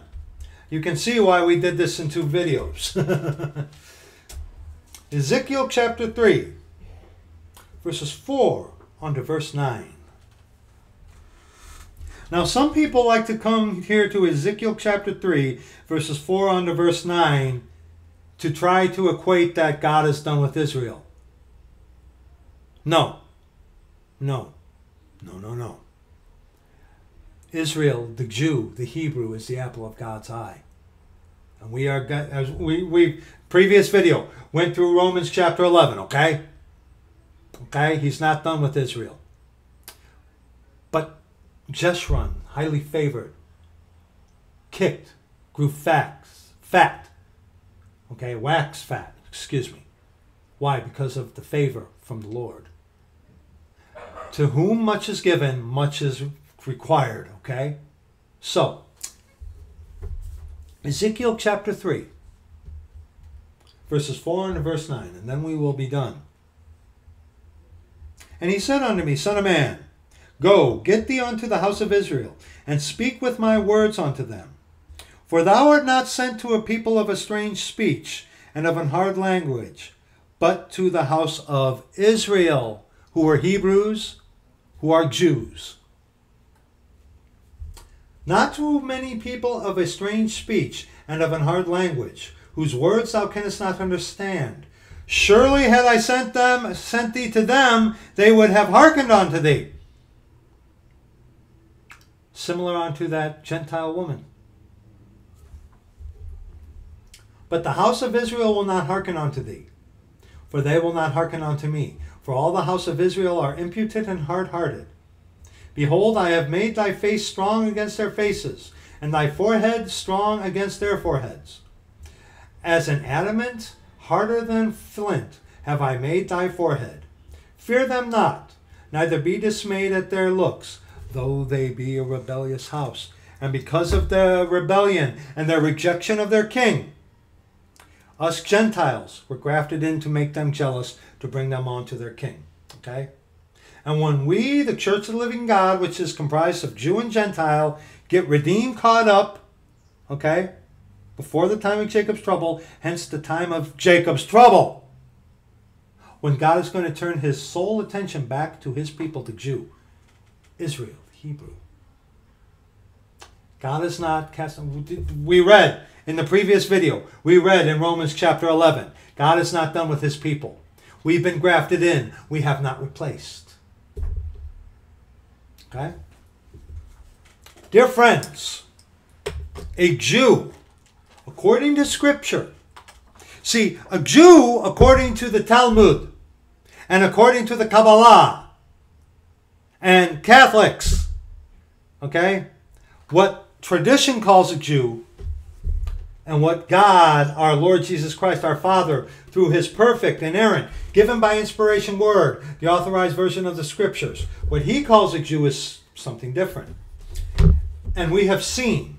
You can see why we did this in two videos. Ezekiel chapter 3, verses 4 on to verse 9. Now some people like to come here to Ezekiel chapter 3, verses 4 on to verse 9, to try to equate that God is done with Israel. No. No. No, no, no. Israel, the Jew, the Hebrew, is the apple of God's eye. And we are, as we previous video, went through Romans chapter 11, okay? Okay, he's not done with Israel. But Jeshurun, highly favored, kicked, grew fat. Okay, wax fat, excuse me. Why? Because of the favor from the Lord. To whom much is given, much is required, okay? So, Ezekiel chapter 3, verses 4 and verse 9, and then we will be done. And he said unto me, Son of man, go, get thee unto the house of Israel, and speak with my words unto them. For thou art not sent to a people of a strange speech, and of an hard language, but to the house of Israel, who are Hebrews, who are Jews. Not to many people of a strange speech, and of an hard language, whose words thou canst not understand. Surely had I sent thee to them, they would have hearkened unto thee. Similar unto that Gentile woman. But the house of Israel will not hearken unto thee, for they will not hearken unto me. For all the house of Israel are impudent and hard-hearted. Behold, I have made thy face strong against their faces, and thy forehead strong against their foreheads. As an adamant, harder than flint, have I made thy forehead. Fear them not, neither be dismayed at their looks, though they be a rebellious house. And because of their rebellion and their rejection of their king, us Gentiles were grafted in to make them jealous, to bring them on to their king. Okay? And when we, the Church of the Living God, which is comprised of Jew and Gentile, get redeemed, caught up, okay, before the time of Jacob's trouble, hence the time of Jacob's trouble, when God is going to turn his sole attention back to his people, the Jew, Israel, Hebrew. God is not casting, we read in the previous video, we read in Romans chapter 11, God is not done with his people. We've been grafted in, we have not replaced. Okay? Dear friends, a Jew, according to Scripture, see, a Jew, according to the Talmud, and according to the Kabbalah, and Catholics, okay, what tradition calls a Jew, and what God, our Lord Jesus Christ, our Father, through his perfect and inerrant, given by inspiration word, the authorized version of the Scriptures, what he calls a Jew is something different. And we have seen,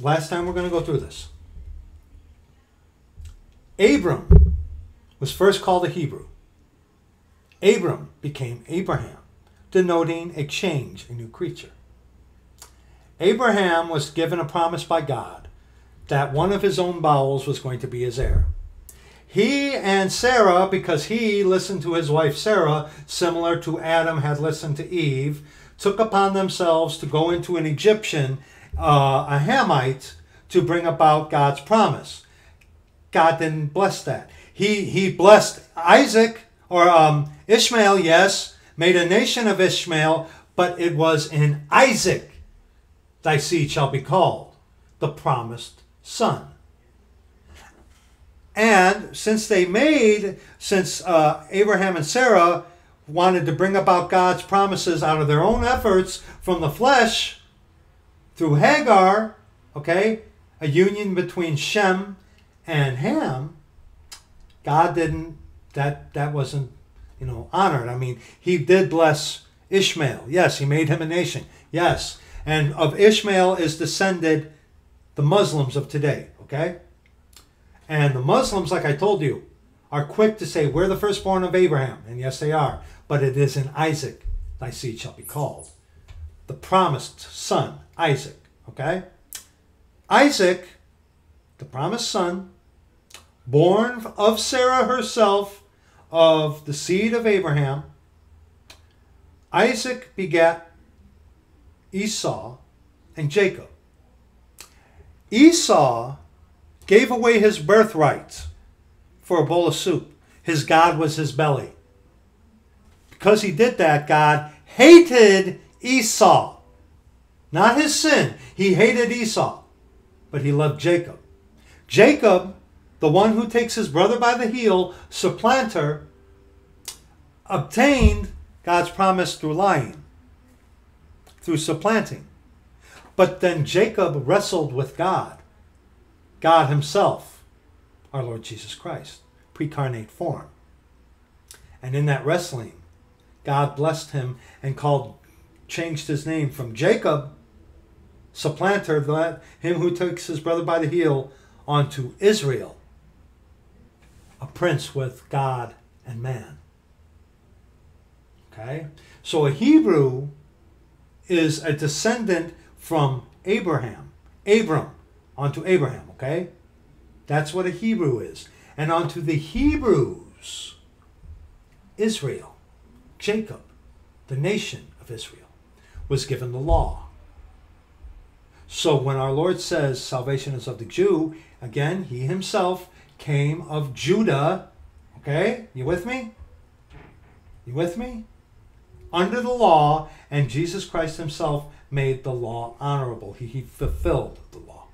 last time we're going to go through this, Abram was first called a Hebrew. Abram became Abraham, denoting a change, a new creature. Abraham was given a promise by God that one of his own bowels was going to be his heir. He and Sarah, because he listened to his wife Sarah, similar to Adam had listened to Eve, took upon themselves to go into an Egyptian, a Hamite, to bring about God's promise. God didn't bless that. He blessed Isaac, or Ishmael, yes, made a nation of Ishmael, but it was in Isaac. Thy seed shall be called the promised son. And since Abraham and Sarah wanted to bring about God's promises out of their own efforts from the flesh through Hagar, okay, a union between Shem and Ham, God didn't, that wasn't, you know, honored. I mean, he did bless Ishmael. Yes, he made him a nation. Yes. And of Ishmael is descended the Muslims of today, okay? And the Muslims, like I told you, are quick to say, we're the firstborn of Abraham. And yes, they are. But it is in Isaac, thy seed shall be called. The promised son, Isaac, okay? Isaac, the promised son, born of Sarah herself, of the seed of Abraham, Isaac begat Esau and Jacob. Esau gave away his birthright for a bowl of soup. His God was his belly. Because he did that, God hated Esau. Not his sin. He hated Esau, but he loved Jacob. Jacob, the one who takes his brother by the heel, supplanter, obtained God's promise through lying, through supplanting. But then Jacob wrestled with God, God himself, our Lord Jesus Christ, precarnate form. And in that wrestling, God blessed him and changed his name from Jacob, supplanter, him who takes his brother by the heel, onto Israel, a prince with God and man. Okay? So a Hebrew is a descendant from Abraham, Abram, onto Abraham, okay? That's what a Hebrew is. And onto the Hebrews, Israel, Jacob, the nation of Israel, was given the law. So when our Lord says salvation is of the Jew, again, he himself came of Judah, okay? You with me? You with me? Under the law, and Jesus Christ himself made the law honorable. He fulfilled the law.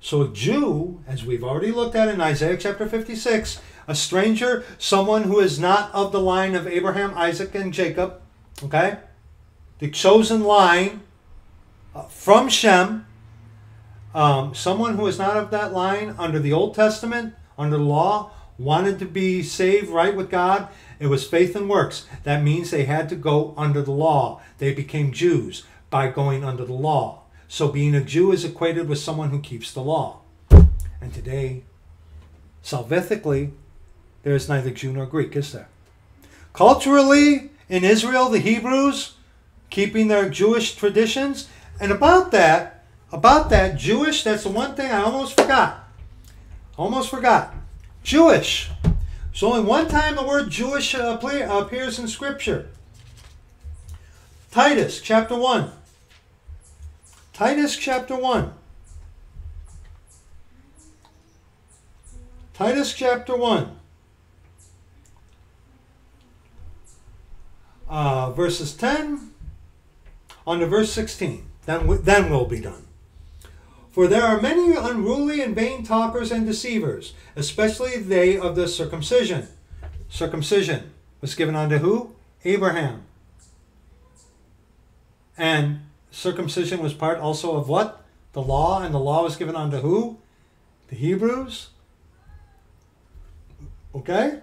So a Jew, as we've already looked at in Isaiah chapter 56, a stranger, someone who is not of the line of Abraham, Isaac, and Jacob, okay? The chosen line from Shem, someone who is not of that line under the Old Testament, under the law, wanted to be saved right with God. It was faith and works. That means they had to go under the law. They became Jews by going under the law. So being a Jew is equated with someone who keeps the law. And today, salvifically, there is neither Jew nor Greek, is there? Culturally, in Israel, the Hebrews, keeping their Jewish traditions. And about that, Jewish, that's the one thing I almost forgot. Jewish. There's only one time the word Jewish appears in Scripture. Titus chapter 1. Verses 10 on to verse 16. Then will be done. For there are many unruly and vain talkers and deceivers, especially they of the circumcision. Circumcision was given unto who? Abraham. And circumcision was part also of what? The law. And the law was given unto who? The Hebrews. Okay?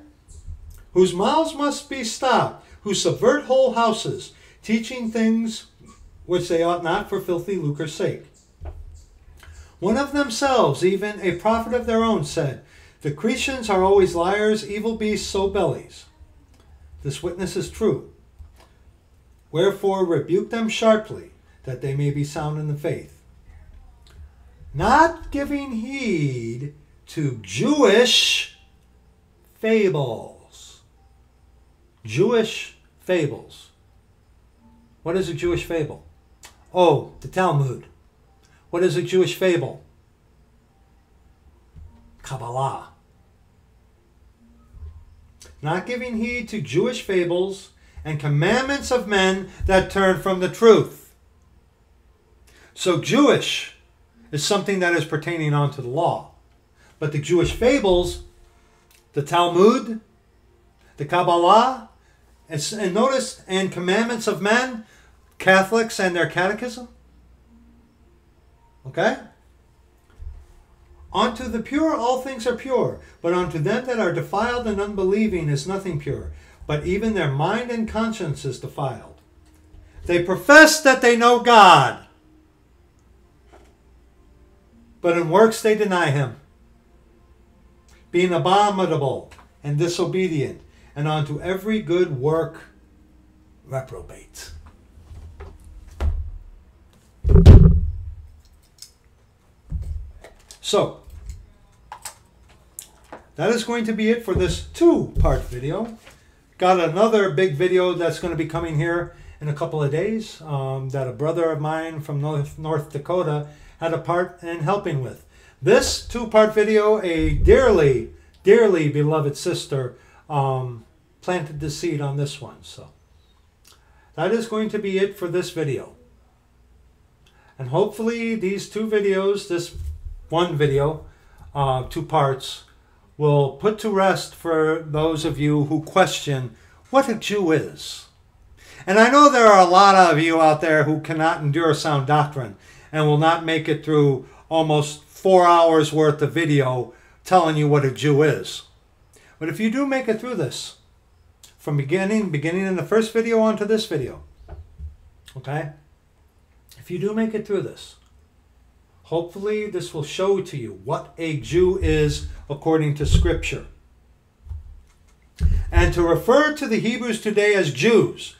Whose mouths must be stopped, who subvert whole houses, teaching things which they ought not for filthy lucre's sake. One of themselves, even a prophet of their own, said, the Cretans are always liars, evil beasts, so bellies. This witness is true. Wherefore rebuke them sharply, that they may be sound in the faith. Not giving heed to Jewish fables. Jewish fables. What is a Jewish fable? Oh, the Talmud. What is a Jewish fable? Kabbalah. Not giving heed to Jewish fables and commandments of men that turn from the truth. So Jewish is something that is pertaining unto the law. But the Jewish fables, the Talmud, the Kabbalah, and notice, and commandments of men, Catholics and their catechism. Okay? Unto the pure all things are pure, but unto them that are defiled and unbelieving is nothing pure, but even their mind and conscience is defiled. They profess that they know God, but in works they deny him, being abominable and disobedient, and unto every good work reprobate. So, that is going to be it for this two-part video. Got another big video that's going to be coming here in a couple of days that a brother of mine from North Dakota had a part in helping with. This two-part video, a dearly, dearly beloved sister planted the seed on this one. So, That is going to be it for this video. And hopefully these two videos, this one video, two parts, will put to rest for those of you who question what a Jew is. And I know there are a lot of you out there who cannot endure sound doctrine and will not make it through almost 4 hours worth of video telling you what a Jew is. But if you do make it through this, from beginning in the first video onto this video, okay? If you do make it through this, hopefully this will show to you what a Jew is according to Scripture. And to refer to the Hebrews today as Jews,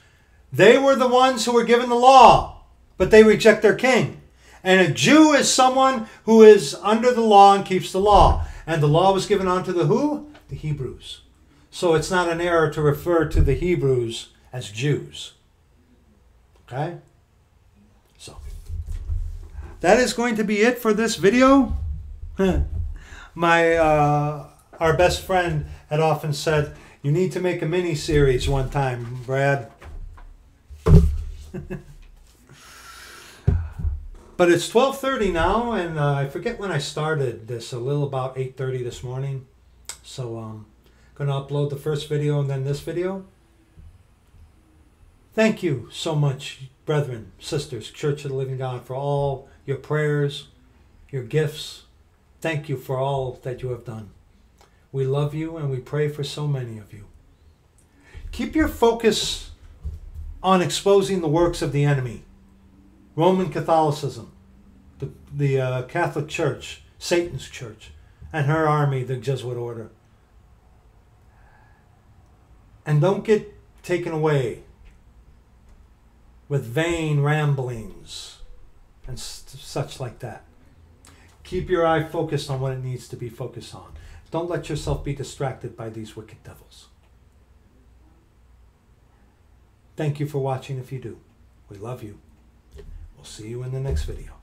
they were the ones who were given the law, but they reject their king. And a Jew is someone who is under the law and keeps the law. And the law was given unto the who? The Hebrews. So it's not an error to refer to the Hebrews as Jews. Okay? So, that is going to be it for this video. Our best friend had often said, you need to make a mini-series one time, Brad. But it's 12:30 now, and I forget when I started this, a little about 8:30 this morning. So I'm going to upload the first video and then this video. Thank you so much, brethren, sisters, Church of the Living God, for all your prayers, your gifts. Thank you for all that you have done. We love you and we pray for so many of you. Keep your focus on exposing the works of the enemy. Roman Catholicism, the Catholic Church, Satan's Church, and her army, the Jesuit order. And don't get taken away with vain ramblings and such like that. Keep your eye focused on what it needs to be focused on. Don't let yourself be distracted by these wicked devils. Thank you for watching if you do. We love you. We'll see you in the next video.